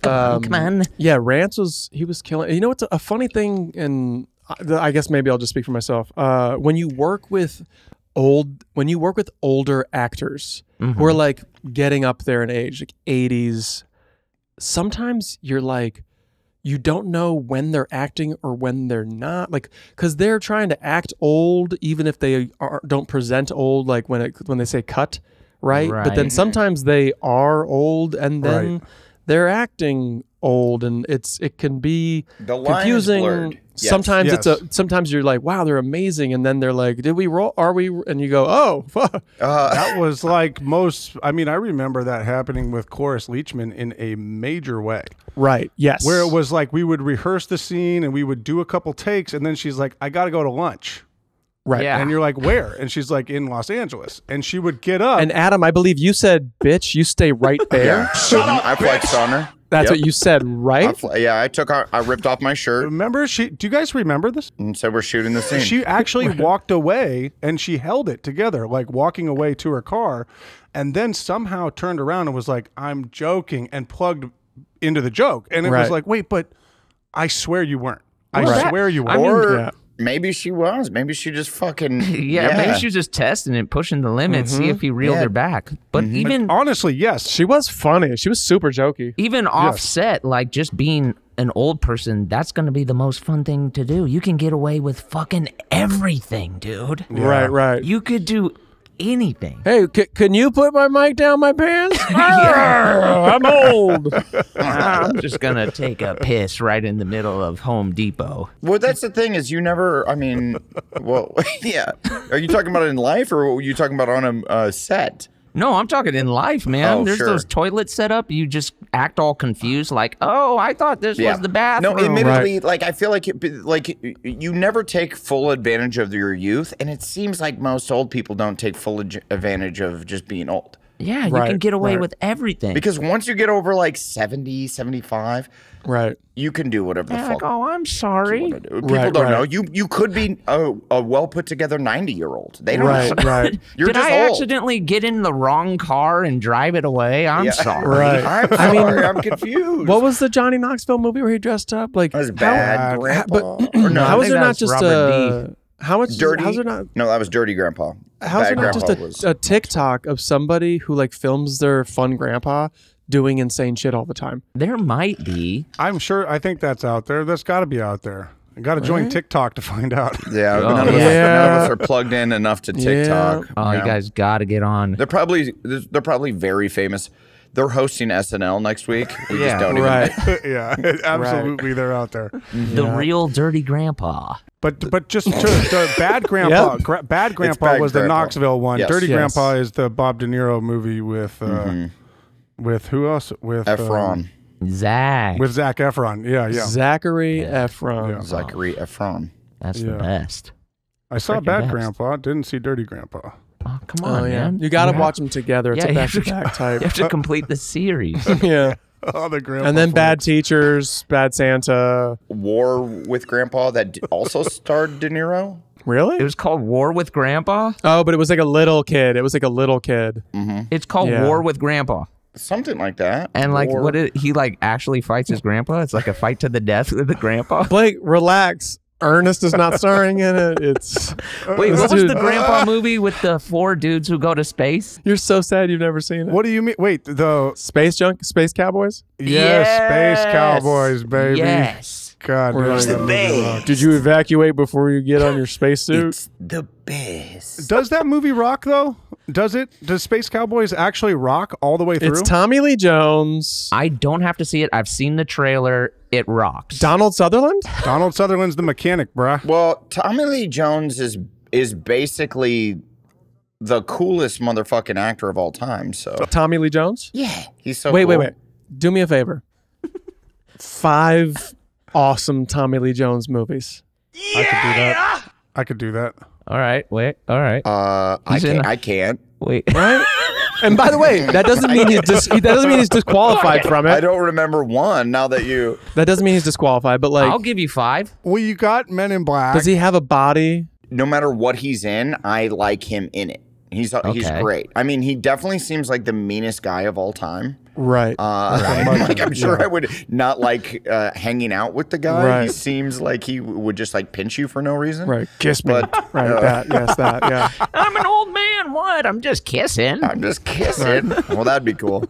Come on. Yeah, Rance was killing. You know, it's a funny thing, and I guess maybe I'll just speak for myself. When you work with older actors, who are like getting up there in age, like 80s, sometimes you're like, you don't know when they're acting or when they're not, like, because they're trying to act old, even if they don't present old, like when they say cut, right? But then sometimes they are old, and then. They're acting old, and it can be confusing. Yes. Sometimes sometimes you're like, wow, they're amazing, and then they're like, did we roll? Are we? And you go, oh, fuck. That was like most. I mean, I remember that happening with Cloris Leachman in a major way. Right. Yes. Where it was like we would rehearse the scene and we would do a couple takes, and then she's like, I got to go to lunch. Right. Yeah. And you're like, where? And she's like, in Los Angeles. And she would get up. And Adam, I believe you said, bitch, you stay right there. Shut up, I flexed on her. That's what you said, right? I ripped off my shirt. Remember, do you guys remember this? And so we're shooting the scene. She actually walked away, and she held it together, like walking away to her car, and then somehow turned around and was like, I'm joking, and plugged into the joke. And it was like, wait, but I swear you weren't. I swear you weren't. Maybe she was. Maybe she just fucking... maybe she was just testing it, pushing the limits, see if he reeled her back. But even... But honestly, yes. She was funny. She was super jokey. Even offset, like just being an old person, that's going to be the most fun thing to do. You can get away with fucking everything, dude. Yeah. Right. You could do anything. Hey, can you put my mic down my pants? I'm old. I'm just gonna take a piss right in the middle of Home Depot. Well, that's the thing is you never. I mean, well, Are you talking about in life or are you talking about on a set? No, I'm talking in life, man. There's those toilets set up. You just act all confused, like, oh, I thought this was the bathroom. No, admittedly, like, I feel like you never take full advantage of your youth, and it seems like most old people don't take full advantage of just being old. Yeah, you can get away with everything. Because once you get over, like, 70, 75, you can do whatever the fuck. Like, oh, I'm sorry. People don't know. You could be a well-put-together 90-year-old. They don't know. You're Did just I old. Accidentally get in the wrong car and drive it away? I'm sorry. I'm sorry. I'm confused. What was the Johnny Knoxville movie where he dressed up? Like, was Bad Grandpa. How was it not just a... How much? Dirty? How's it not? No, that was Dirty Grandpa. How's it not just a TikTok of somebody who like films their fun grandpa doing insane shit all the time? There might be. I'm sure. I think that's out there. That's got to be out there. Got to join TikTok to find out. Yeah, none of us are plugged in enough to TikTok. Yeah. Oh, you guys got to get on. They're probably very famous. They're hosting SNL next week. We just don't even know. Yeah, absolutely, they're out there. The real Dirty Grandpa. But just the Bad Grandpa. Bad Grandpa was the Knoxville one. Yes. Dirty Grandpa is the Bob De Niro movie with who else? With Efron. With Zach Efron. Yeah, yeah. Efron. Yeah. Zachary Efron. That's the best. I saw Bad Grandpa. Didn't see Dirty Grandpa. Oh, come on, man. You got to watch them together. It's a back-to-back type. You have to complete the series. Oh, the grandpa. And then Bad Teachers, Bad Santa. War with Grandpa that also starred De Niro? Really? It was called War with Grandpa? Oh, but it was like a little kid. It was like a little kid. It's called War with Grandpa. Something like that. And like, what did he like actually fights his grandpa? It's like a fight to the death with the grandpa. Blake, relax. Ernest is not starring in it. It's wait, what was the grandpa movie with the 4 dudes who go to space? You're so sad you've never seen it. What do you mean? Wait, the Space Cowboys? Yes, Space Cowboys, baby. Yes. God, it's the best. Did you evacuate before you get on your spacesuit? It's the best. Does that movie rock though? Does it? Does Space Cowboys actually rock all the way through? It's Tommy Lee Jones. I don't have to see it. I've seen the trailer. It rocks. Donald Sutherland? Donald Sutherland's the mechanic, bruh. Well, Tommy Lee Jones is basically the coolest motherfucking actor of all time. So Tommy Lee Jones? Yeah. He's so cool. Wait. Do me a favor. 5 awesome Tommy Lee Jones movies. Yeah! I could do that. All right, wait. All right. I can't. Wait. Right? And by the way, that doesn't mean he's disqualified from it. I don't remember one now that you... That doesn't mean he's disqualified, but like... I'll give you 5. Well, you got Men in Black. Does he have a body? No matter what he's in, I like him in it. He's great. I mean, he definitely seems like the meanest guy of all time. Right. Like, I'm sure I would not like hanging out with the guy. Right. He seems like he would just like pinch you for no reason. Right. Kiss me. Right. That. Yeah. I'm an old man. What? I'm just kissing. I'm just kissing. Well, that'd be cool.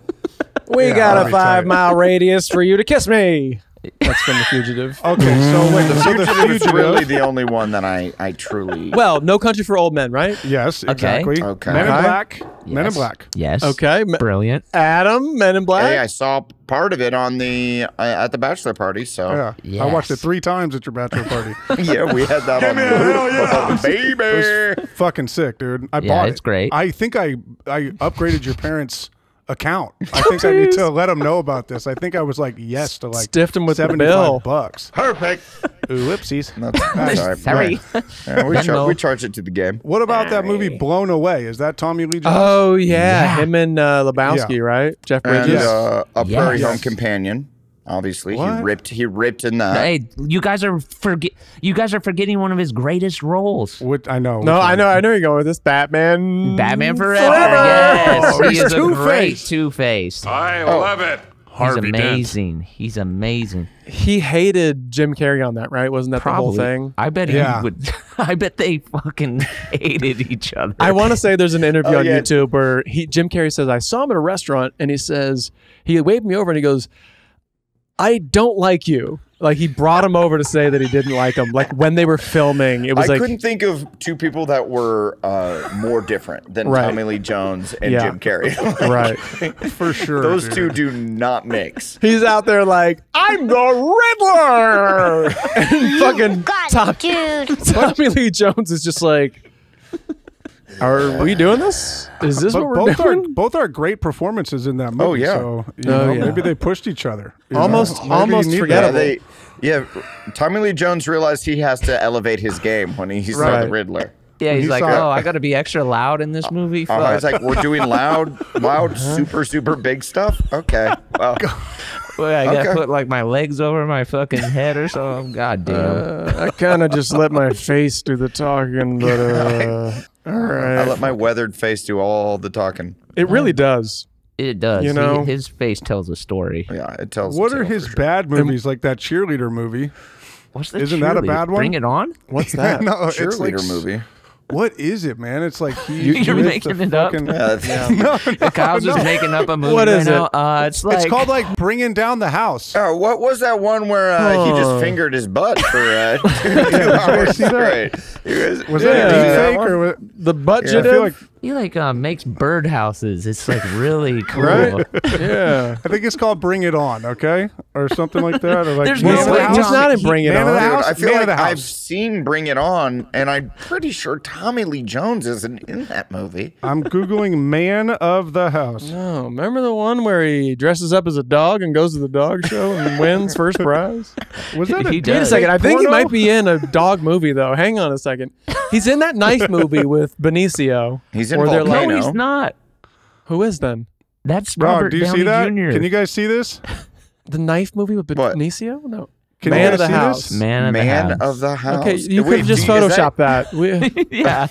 We got a 5-mile radius for you to kiss me. That's from The Fugitive. Okay, so wait, The Fugitive is really the only one that I truly... Well, No Country for Old Men, right? Yes, exactly. Okay. Men in Black. Yes. Men in Black. Yes. Okay. Brilliant. Adam, Men in Black. Hey, I saw part of it on the at the bachelor party, so... Yeah. Yes. I watched it 3 times at your bachelor party. Yeah, we had that Give on me the hell yeah. Baby! It was fucking sick, dude. I bought it. It's great. I think I upgraded your parents... account. I think I need to let them know about this. I think I was like, yes, to like stiffed him with $75. Perfect. Oopsies. Sorry. Yeah, we charge it to the game. What about that movie Blown Away? Is that Tommy Lee Jones? Oh, yeah. Him and Lebowski, right? Jeff Bridges. And, A Prairie Home Companion. Obviously, he ripped in that. Hey, you guys are forgetting one of his greatest roles. What I know. No, I know you're going with this. Batman Forever. Yes, he is Two-Faced. I love it. He's amazing. He's amazing. He hated Jim Carrey on that, right? Wasn't that Probably. The whole thing? I bet he would. I bet they fucking hated each other. I want to say there's an interview on YouTube where Jim Carrey says, "I saw him at a restaurant, and he says he waved me over, and he goes." I don't like you. Like he brought him over to say that he didn't like him. Like when they were filming, it was I couldn't think of 2 people that were more different than Tommy Lee Jones and Jim Carrey. Like, for sure. Those 2 do not mix. He's out there like, I'm the Riddler. And fucking Tommy Lee Jones is just like, Are we doing this? Is this what we're doing? Both are great performances in that movie. Oh yeah. So, you know, maybe they pushed each other. Almost forgettable. Yeah, Tommy Lee Jones realized he has to elevate his game when he's like the Riddler. Yeah, he's like, oh, I got to be extra loud in this movie. I was like, we're doing loud, super big stuff? Okay. Well, I got to put like my legs over my fucking head or something. God damn. I kind of just let my face do the talking, but all right. I let my weathered face do all the talking. It really does. It does. You know, his face tells a story. Yeah, it tells. What are his bad movies like that cheerleader movie? Isn't that a bad one? Bring It On. What's that? No, cheerleader movie. What is it, man? It's like you're making it up. Kyle's just making up a movie. What is it? It's called like Bringing Down the House. Oh, what was that one where he just fingered his butt for 2 hours straight? Was that a deep fake or the budget? He like makes birdhouses. It's like really cool. Right? Yeah, I think it's called Bring It On, okay, or something like that. Or like there's no way it's not in Bring It On. I feel like I've seen Bring It On, and I'm pretty sure Tommy Lee Jones isn't in that movie. I'm googling Man of the House. No, remember the one where he dresses up as a dog and goes to the dog show and wins first prize? Was that? Wait a second. I think he might be in a dog movie though. Hang on a second. He's in that knife movie with Benicio. Like, no, he's not. Who is then? That's Robert Downey Jr. Can you guys see this? The knife movie with Benicio? No. Man of the House. Man of the House. Okay, you could just Photoshop that. Yeah,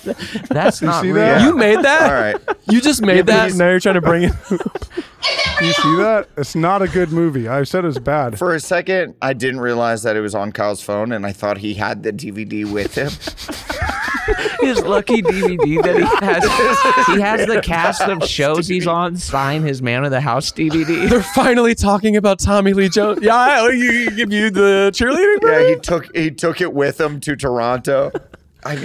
that's not real. That? You made that? All right. You just made that? Now you're trying to bring it. You see that? It's not a good movie. I said it's bad. For a second, I didn't realize that it was on Kyle's phone, and I thought he had the DVD with him. His lucky DVD that he has the cast of shows he's on sign his Man of the House DVD. They're finally talking about Tommy Lee Jones. Yeah, you give you the cheerleading. Yeah, he took it with him to Toronto. I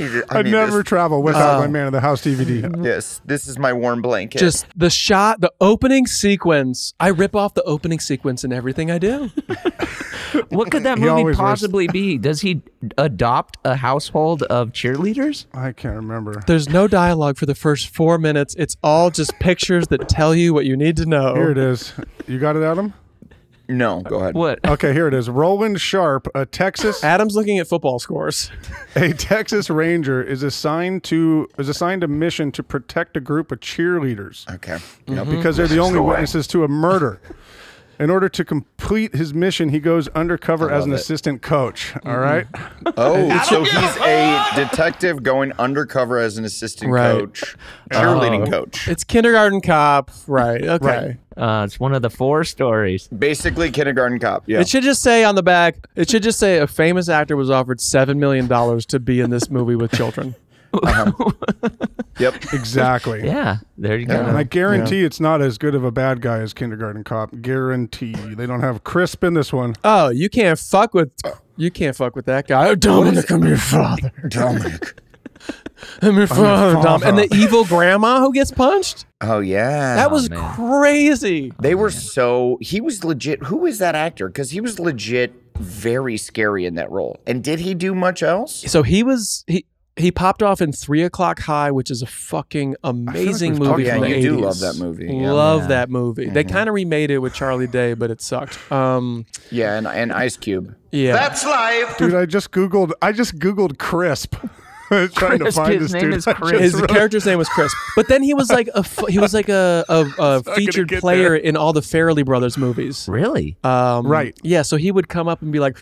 never travel without my Man of the House DVD. Yes, this is my warm blanket. Just the shot, the opening sequence. I rip off the opening sequence in everything I do. What could that movie possibly be? Does he adopt a household of cheerleaders? I can't remember. There's no dialogue for the first 4 minutes. It's all just pictures that tell you what you need to know. Here it is. You got it, Adam? No, go ahead. What? Okay, here it is. Roland Sharp, a Texas... Adam's looking at football scores. A Texas Ranger is assigned a mission to protect a group of cheerleaders. Okay. You know, because they're the only witnesses to a murder. In order to complete his mission, he goes undercover as an assistant coach. All right. Oh, so he's a detective going undercover as an assistant coach, cheerleading coach. It's Kindergarten Cop, right? Okay. It's one of the 4 stories. Basically, Kindergarten Cop. Yeah. It should just say on the back. It should just say a famous actor was offered $7 million to be in this movie with children. Yep, exactly. Yeah, there you go. And I guarantee it's not as good of a bad guy as Kindergarten Cop. Guarantee. They don't have Crisp in this one. Oh, you can't fuck with that guy. Oh, Dominic, I'm your father. Dominic, I'm your father. Dominic. And the evil grandma who gets punched. Oh yeah, that was crazy. They were so. He was legit. Who is that actor? Because he was legit very scary in that role. And did he do much else? So he was He popped off in 3 O'Clock High, which is a fucking amazing movie from the 80s. You do love that movie. Love that movie. They kind of remade it with Charlie Day, but it sucked. Yeah, and Ice Cube. Yeah, that's life, dude. I just googled Crisp. Trying to find his name is Crisp. His character's name was Crisp, but then he was like a featured player in all the Farrelly Brothers movies. Really? Right. Yeah. So he would come up and be like,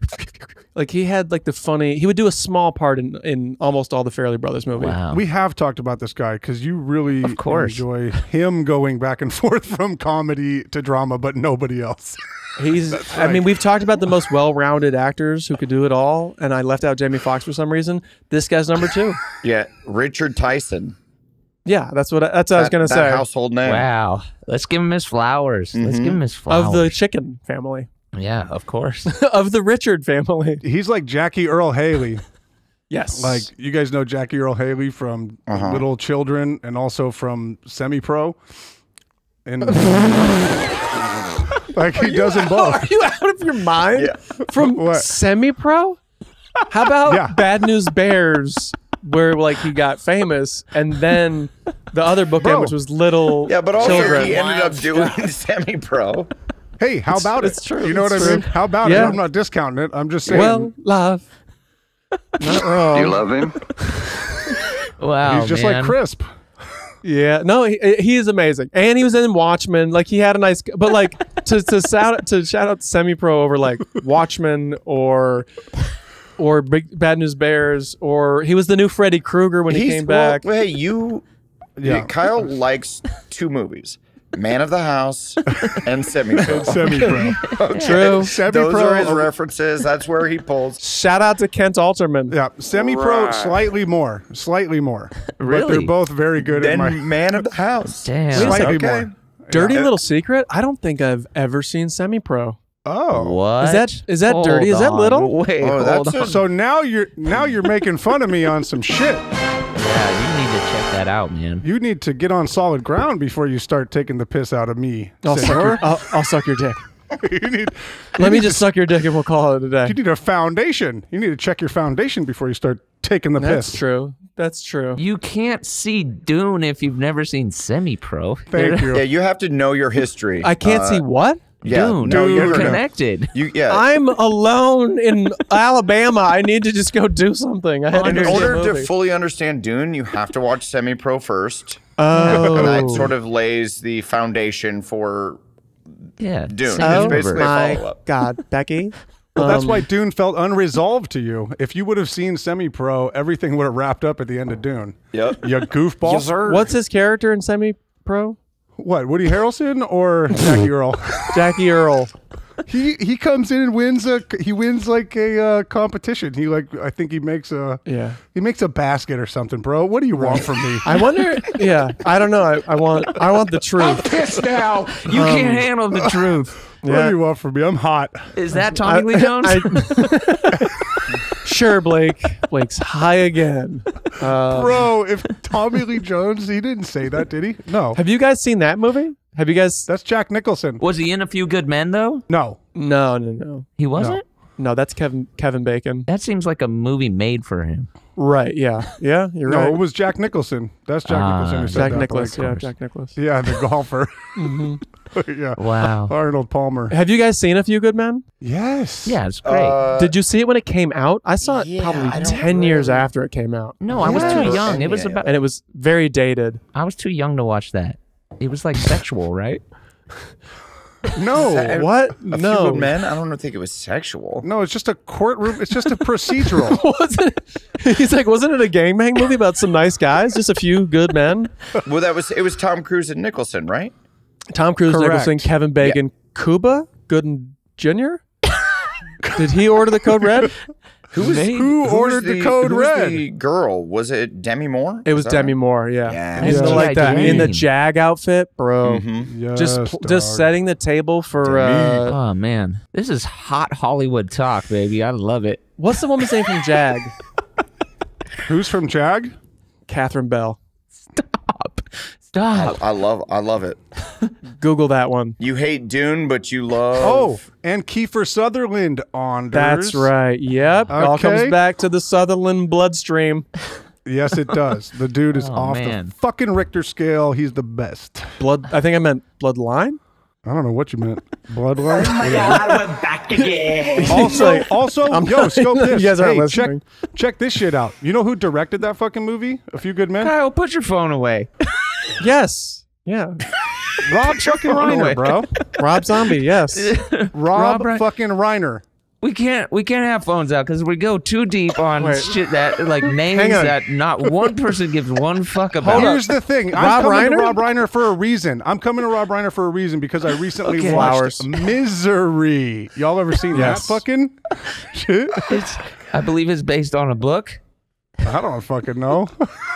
like he had like the funny. He would do a small part in almost all the Farrelly Brothers movies. Wow. We have talked about this guy because you really enjoy him going back and forth from comedy to drama, but nobody else. He's. I mean, we've talked about the most well-rounded actors who could do it all, and I left out Jamie Foxx for some reason. This guy's number 2. Yeah, Richard Tyson. Yeah, that's what I was gonna say. Household name. Wow. Let's give him his flowers. Let's give him his flowers. Of the chicken family. Yeah, of course. Of the Richard family. He's like Jackie Earl Haley. Yes. Like you guys know Jackie Earl Haley from Little Children and also from Semi-Pro. And like he does them both. Are you out of your mind? Yeah. From Semi-Pro? How about Bad News Bears? where like he got famous, and then the other bookend, which was little yeah, but also children. He ended up doing Semi-Pro. Hey, how about it? It's true. You know what I mean? How about it? I'm not discounting it. I'm just saying. Well, love. Not wrong. Do you love him? Wow, he's just like Crisp. Yeah, no, he is amazing, and he was in Watchmen. Like he had a nice, but like to shout out Semi-Pro over like Watchmen or Big Bad News Bears, or he was the new Freddy Krueger when he came back. Well, hey, Kyle likes two movies. Man of the House and Semi-Pro. Okay. True. Semi-Pro. Those are his references. That's where he pulls. Shout out to Kent Alterman. Yeah. Semi-Pro, right. Slightly more. Really? But they're both very good then at my... Man of the House. Damn. Slightly more. Dirty Little Secret? I don't think I've ever seen Semi-Pro. Oh. What? Is that dirty? Is that little? Wait, hold on. So now you're making fun of me on some shit. Yeah, check that out, man. You need to get on solid ground before you start taking the piss out of me. I'll suck your dick. Let me just suck your dick and we'll call it a day. You need a foundation. You need to check your foundation before you start taking the piss. That's true. That's true. You can't see Dune if you've never seen Semi-Pro. Thank you. Yeah, you have to know your history. I can't see what? Yeah, Dune. No, you're connected. I'm alone in Alabama. I need to just go do something. In order to fully understand Dune, you have to watch Semi-Pro first. Oh. And that sort of lays the foundation for Dune. It's basically a follow-up. God, Becky. Well, that's why Dune felt unresolved to you. If you would have seen Semi-Pro, everything would have wrapped up at the end of Dune. Yep. You goofball. Yes, sir. What's his character in Semi-Pro? What, Woody Harrelson or Jackie Earle? Jackie Earle. He comes in and wins like a competition. He I think he makes a basket or something, bro. What do you want from me? I wonder. Yeah, I don't know. I want the truth. I'm pissed now. You can't handle the truth. What do you want from me? I'm hot. Is that Tommy Lee Jones? Sure, Blake. Blake's high again. Bro, if Tommy Lee Jones, he didn't say that, did he? No. Have you guys seen that movie? Have you guys? That's Jack Nicholson. Was he in A Few Good Men, though? No. He wasn't? No, that's Kevin Bacon. That seems like a movie made for him. Right, yeah, you're right. No, it was Jack Nicholson. That's Jack Nicholson who said that. Jack Nicholson. Yeah, the golfer. Yeah. Wow. Arnold Palmer. Have you guys seen A Few Good Men? Yes. Yeah, it's great. Did you see it when it came out? I saw it probably 10 years after it came out. No, I was too young. It was about... And it was very dated. I was too young to watch that. It was like sexual, right? No, what? No, man. I don't think it was sexual. No, it's just a courtroom. It's just a procedural. He's like, wasn't it a gangbang movie about some nice guys, just a few good men? Well, it was Tom Cruise and Nicholson, right? Tom Cruise, correct. Nicholson, Kevin Bacon, Cuba Gooding Jr. Did he order the code red? Who ordered the code red? The girl, was it Demi Moore? It was Demi Moore, like that in the Jag outfit, bro. Mm-hmm. Just setting the table for. Oh man, this is hot Hollywood talk, baby. I love it. What's the woman's name from Jag? Who's from Jag? Catherine Bell. Stop. I love it. Google that one. You hate Dune, but you love... Oh, and Kiefer Sutherland, Anders. That's right. Yep. Okay. It all comes back to the Sutherland bloodstream. Yes, it does. The dude is off the fucking Richter scale. He's the best. I think I meant bloodline? I don't know what you meant. Bloodline? Oh my God, we're back again. Yo, scope this. You guys aren't listening. Check this shit out. You know who directed that fucking movie? A Few Good Men? Kyle, put your phone away. Yes. Yeah. Rob fucking Reiner, bro. Rob Zombie, yes. Rob fucking Reiner. We can't have phones out because we go too deep on shit that like names that not one person gives one fuck about. Here's the thing: I'm coming to Rob Reiner for a reason because I recently watched Misery. Y'all ever seen that fucking shit? I believe it's based on a book. I don't fucking know.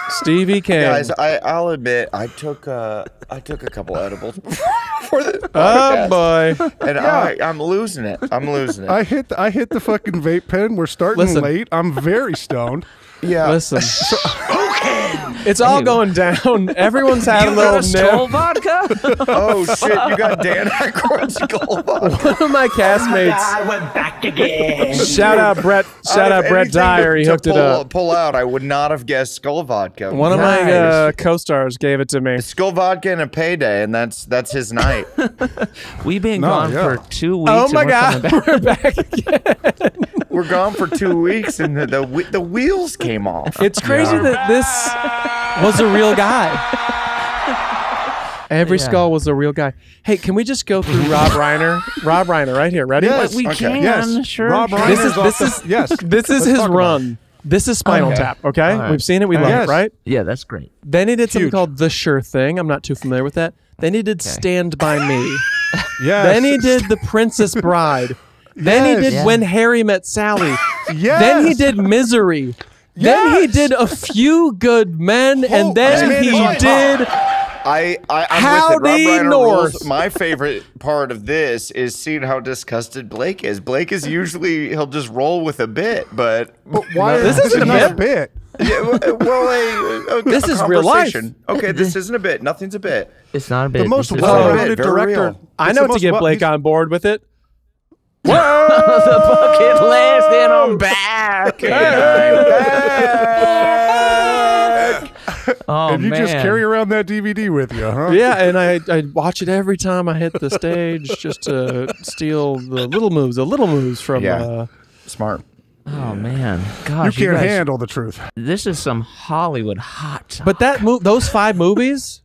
Stevie K. Guys, I'll admit I took a couple edibles before the podcast. Oh boy. And I'm losing it. I hit the fucking vape pen. We're starting late. I'm very stoned. Yeah. Listen. It's all going down. Everyone's had a little nip. Vodka? Oh shit! You got Dan Aykroyd's gold vodka. One of my castmates. Oh my God, we're back again. Shout out Brett. Shout out Brett Dyer. He hooked it up. Pull out. I would not have guessed Skull Vodka. One of my co-stars gave it to me. Skull Vodka and a payday, and that's his night. We've been gone for 2 weeks. Oh my God, we're back again. We're gone for 2 weeks, and the wheels came off. It's crazy that this was a real guy. Every skull was a real guy. Hey, can we just go through Rob Reiner? Rob Reiner, right here. Ready? Yes, we can. Yes. Sure. Rob Reiner. This is his run. This is Spinal Tap. Okay, right. We've seen it. We love it, right? Yeah, that's great. Then he did something called The Sure Thing. I'm not too familiar with that. Then he did Stand by Me. Yes. Then he did The Princess Bride. Then he did When Harry Met Sally. Then he did Misery. Then he did A Few Good Men, and then he did I'm with it. Rob Reiner rules. My favorite part of this is seeing how disgusted Blake is. Blake is usually he'll just roll with a bit, but why this isn't a bit? Yeah, well, this is real life. Okay, this isn't a bit. Nothing's a bit. It's not a bit. The most well-rounded director. I know to get Blake on board with it. Whoa! The bucket left and I'm back. And I'm back. Oh, and you just carry around that DVD with you, huh? Yeah, and I watch it every time I hit the stage just to steal the little moves from Smart. Oh man, gosh, you can't handle the truth. This is some Hollywood hot talk. But that those 5 movies.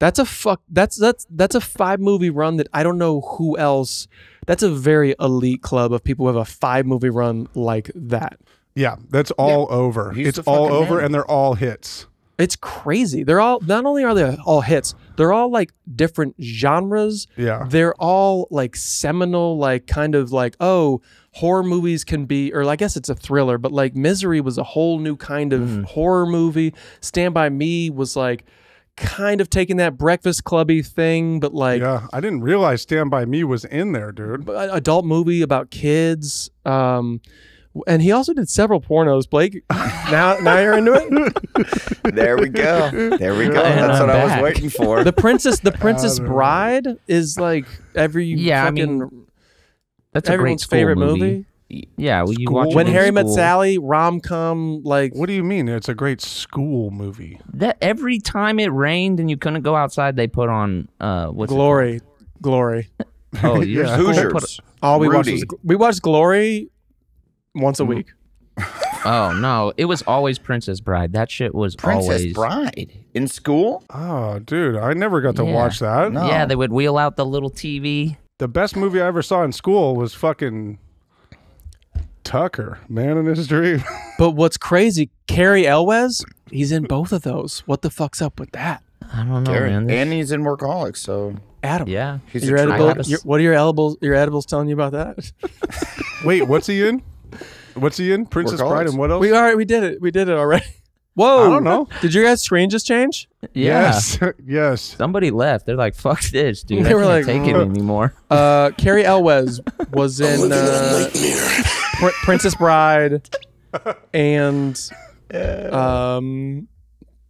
That's a that's a 5-movie run that I don't know who else. That's a very elite club of people who have a 5-movie run like that. Yeah, that's all over. It's all over, and they're all hits. It's crazy. They're all not only are they all hits, they're all like different genres. Yeah. They're all like seminal, like kind of like, oh, horror movies can be, or I guess it's a thriller, but like Misery was a whole new kind of horror movie. Stand By Me was like kind of taking that Breakfast Clubby thing, but like I didn't realize Stand By Me was in there, dude. Adult movie about kids, and he also did several pornos. Blake, now you're into it. There we go. And that's what I was waiting for. The Princess Bride is like every fucking that's everyone's favorite movie. Yeah, well, you watch When Harry Met Sally, rom-com, like... What do you mean? It's a great school movie. That every time it rained and you couldn't go outside, they put on... what's Glory. Glory. Oh, yeah. Hoosiers. All we watched Glory once a week. Oh, no. It was always Princess Bride. That shit was always... Princess Bride? In school? Oh, dude. I never got to watch that. No. Yeah, they would wheel out the little TV. The best movie I ever saw in school was fucking... Tucker, Man in His Dream. But what's crazy, Carrie Elwes, he's in both of those. What the fuck's up with that? I don't know, man. And he's in Workaholics, so... Adam. Yeah. He's what are your edibles telling you about that? Wait, what's he in? What's he in? Princess Bride and what else? We did it. We did it already. Whoa. I don't know. Did you guys screen just change? Yeah. Yes. Somebody left. They're like, fuck this, dude. They were like, take it anymore. Carrie Elwes was in... Princess Bride and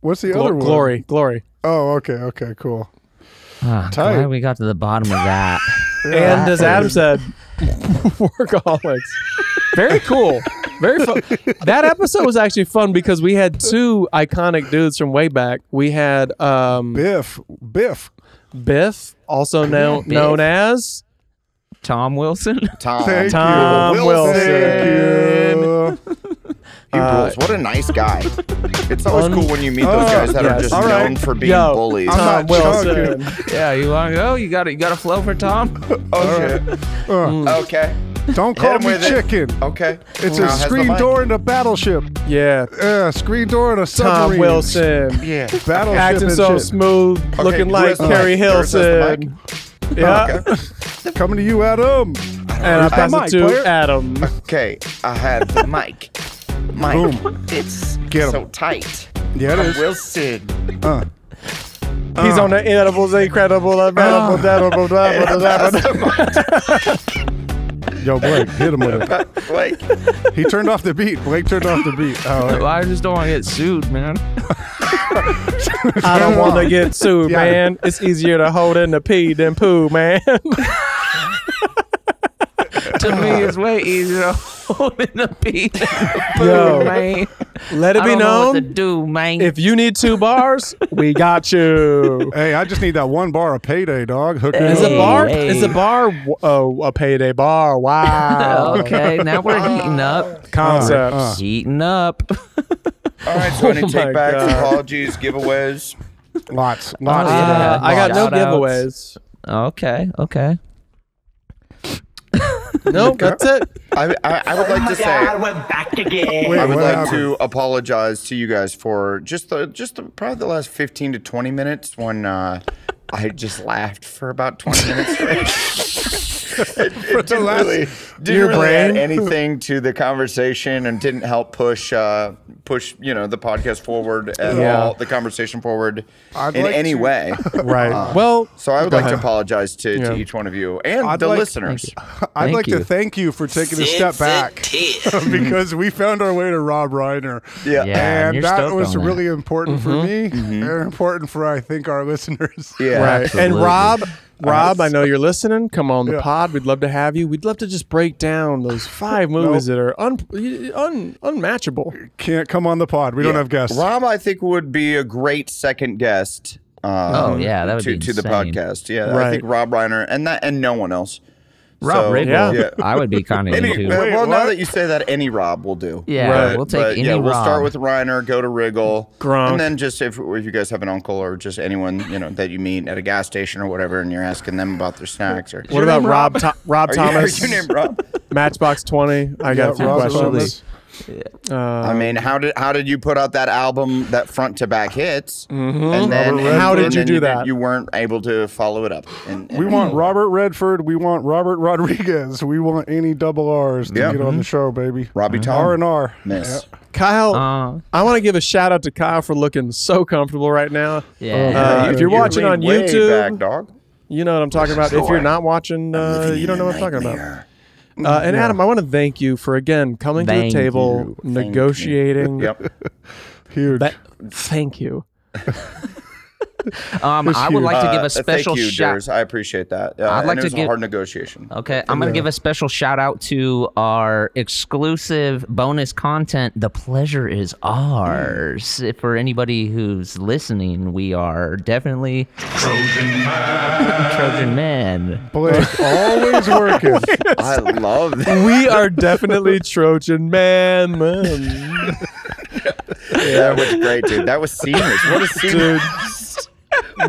what's the other one? Glory. Oh, okay, cool. Glad we got to the bottom of that. And as Adam said, Workaholics. Very cool. Very fun. That episode was actually fun because we had two iconic dudes from way back. We had Biff, also known as Tom Wilson. Tom Wilson. Thank you. He rules. What a nice guy. It's always cool when you meet those guys that are just known for being bullies. Tom Wilson. Yeah, you want to go? You got a flow for Tom? Okay. Don't call me chicken. Okay. It's a screen door and a battleship. Yeah. Screen door and a submarine. Tom Wilson. Yeah. Battleship. Acting so smooth. Looking like Carrie Hilson. Yeah. Coming to you, Adam. And I pass it to Adam. Okay, I have the mic. Boom. It's so tight. Yeah, it is. Wilson. He's on the edibles, incredible, available, Yo, Blake, hit him with it. Blake. He turned off the beat. Blake turned off the beat. Oh, right. I just don't want to get sued, man. I don't want to get sued, man. It's easier to hold in the pee than poo, man. To me, it's way easier to hold in the pee than poo, man. Let it be known what to do, man. If you need 2 bars, we got you. Hey, I just need that 1 bar of Payday, dog. Hook it up. Is a bar? Hey. Is a bar a Payday bar? Wow. Okay, now we're heating up. Concepts. Heating up. All right, so any take-backs, apologies, giveaways? Lots. I got no giveaways. Okay. No, that's it. I would like to say, we're back again. Wait, I would like to apologize to you guys for just the, probably the last 15 to 20 minutes when I just laughed for about 20 minutes straight. It didn't really, add anything to the conversation and didn't help push the podcast forward at all, the conversation forward in any way. Right. Well, so I would like to apologize to each one of you and the listeners. I'd like to thank you for taking a step back because we found our way to Rob Reiner. Yeah. And that was really important for me. Very important for, I think, our listeners. Yeah. Right. And Rob, I know you're listening. Come on the pod. We'd love to have you. We'd love to just break down those 5 movies that are unmatchable. Can't come on the pod. We don't have guests. Rob, I think, would be a great second guest. That would be to the podcast. Yeah, right. I think Rob Reiner and no one else. Rob Riddler. Yeah. I would be kind of into. Well, now that you say that, any Rob will do. Yeah, we'll take any Rob. We'll start with Reiner, go to Riggle, Gronk. And then just if you guys have an uncle or just anyone that you meet at a gas station or whatever, and you're asking them about their snacks or. What about Rob Thomas? Your name Rob? Matchbox 20. I got a few questions. I mean, how did you put out that album, that front to back hits, and then how did you do that? You weren't able to follow it up. We want Robert Redford, we want Robert Rodriguez, we want any double R's to get on the show, baby. Robbie Tom, R&R. Miss Kyle. I want to give a shout out to Kyle for looking so comfortable right now. If you're watching on YouTube, you know what I'm talking about. If you're not watching, you don't know what I'm talking about. And Adam, I want to thank you for, again, coming to the table, negotiating. Yep. Huge. Thank you. I would like to give a special shout. I appreciate that. I'd like to give a hard negotiation. Okay, I'm going to give a special shout out to our exclusive bonus content. The pleasure is ours. For anybody who's listening, we are definitely Trojan Man. Blake always working. I love that. We are definitely Trojan Man. That was great, dude. That was seamless. What a seamless,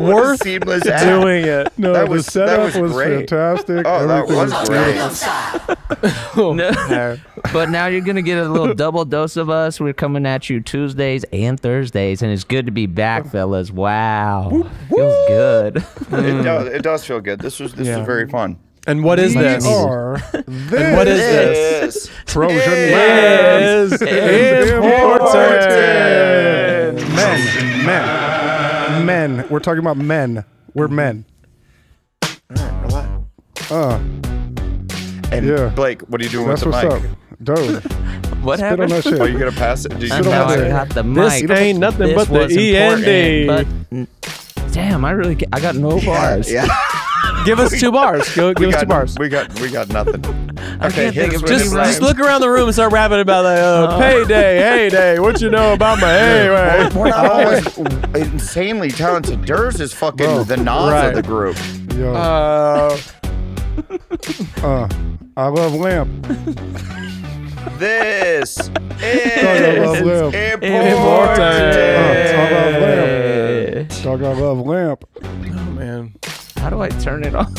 worth seamless doing it. No, that was, the setup was great. Fantastic. Oh, everything was great. But now you're gonna get a little double dose of us. We're coming at you Tuesdays and Thursdays, and it's good to be back, fellas. Wow, feels good. It does feel good. This was very fun. And what is this? What is this? Trojan Man is important. Men. We're talking about men. We're men. All right, a lot. Blake, what are you doing with the mic? Dude. What happened? Are you gonna pass it? This ain't nothing but the END. Damn, I got no bars. Yeah. Give us 2 bars. Give us 2 bars. We got nothing. Okay, just look around the room and start rapping about like payday. What you know about my anyway? We're not always insanely talented. Durs is fucking the Nas of the group. Yo. I love lamp. This is important. Dog, I love lamp. Oh man. How do I turn it off?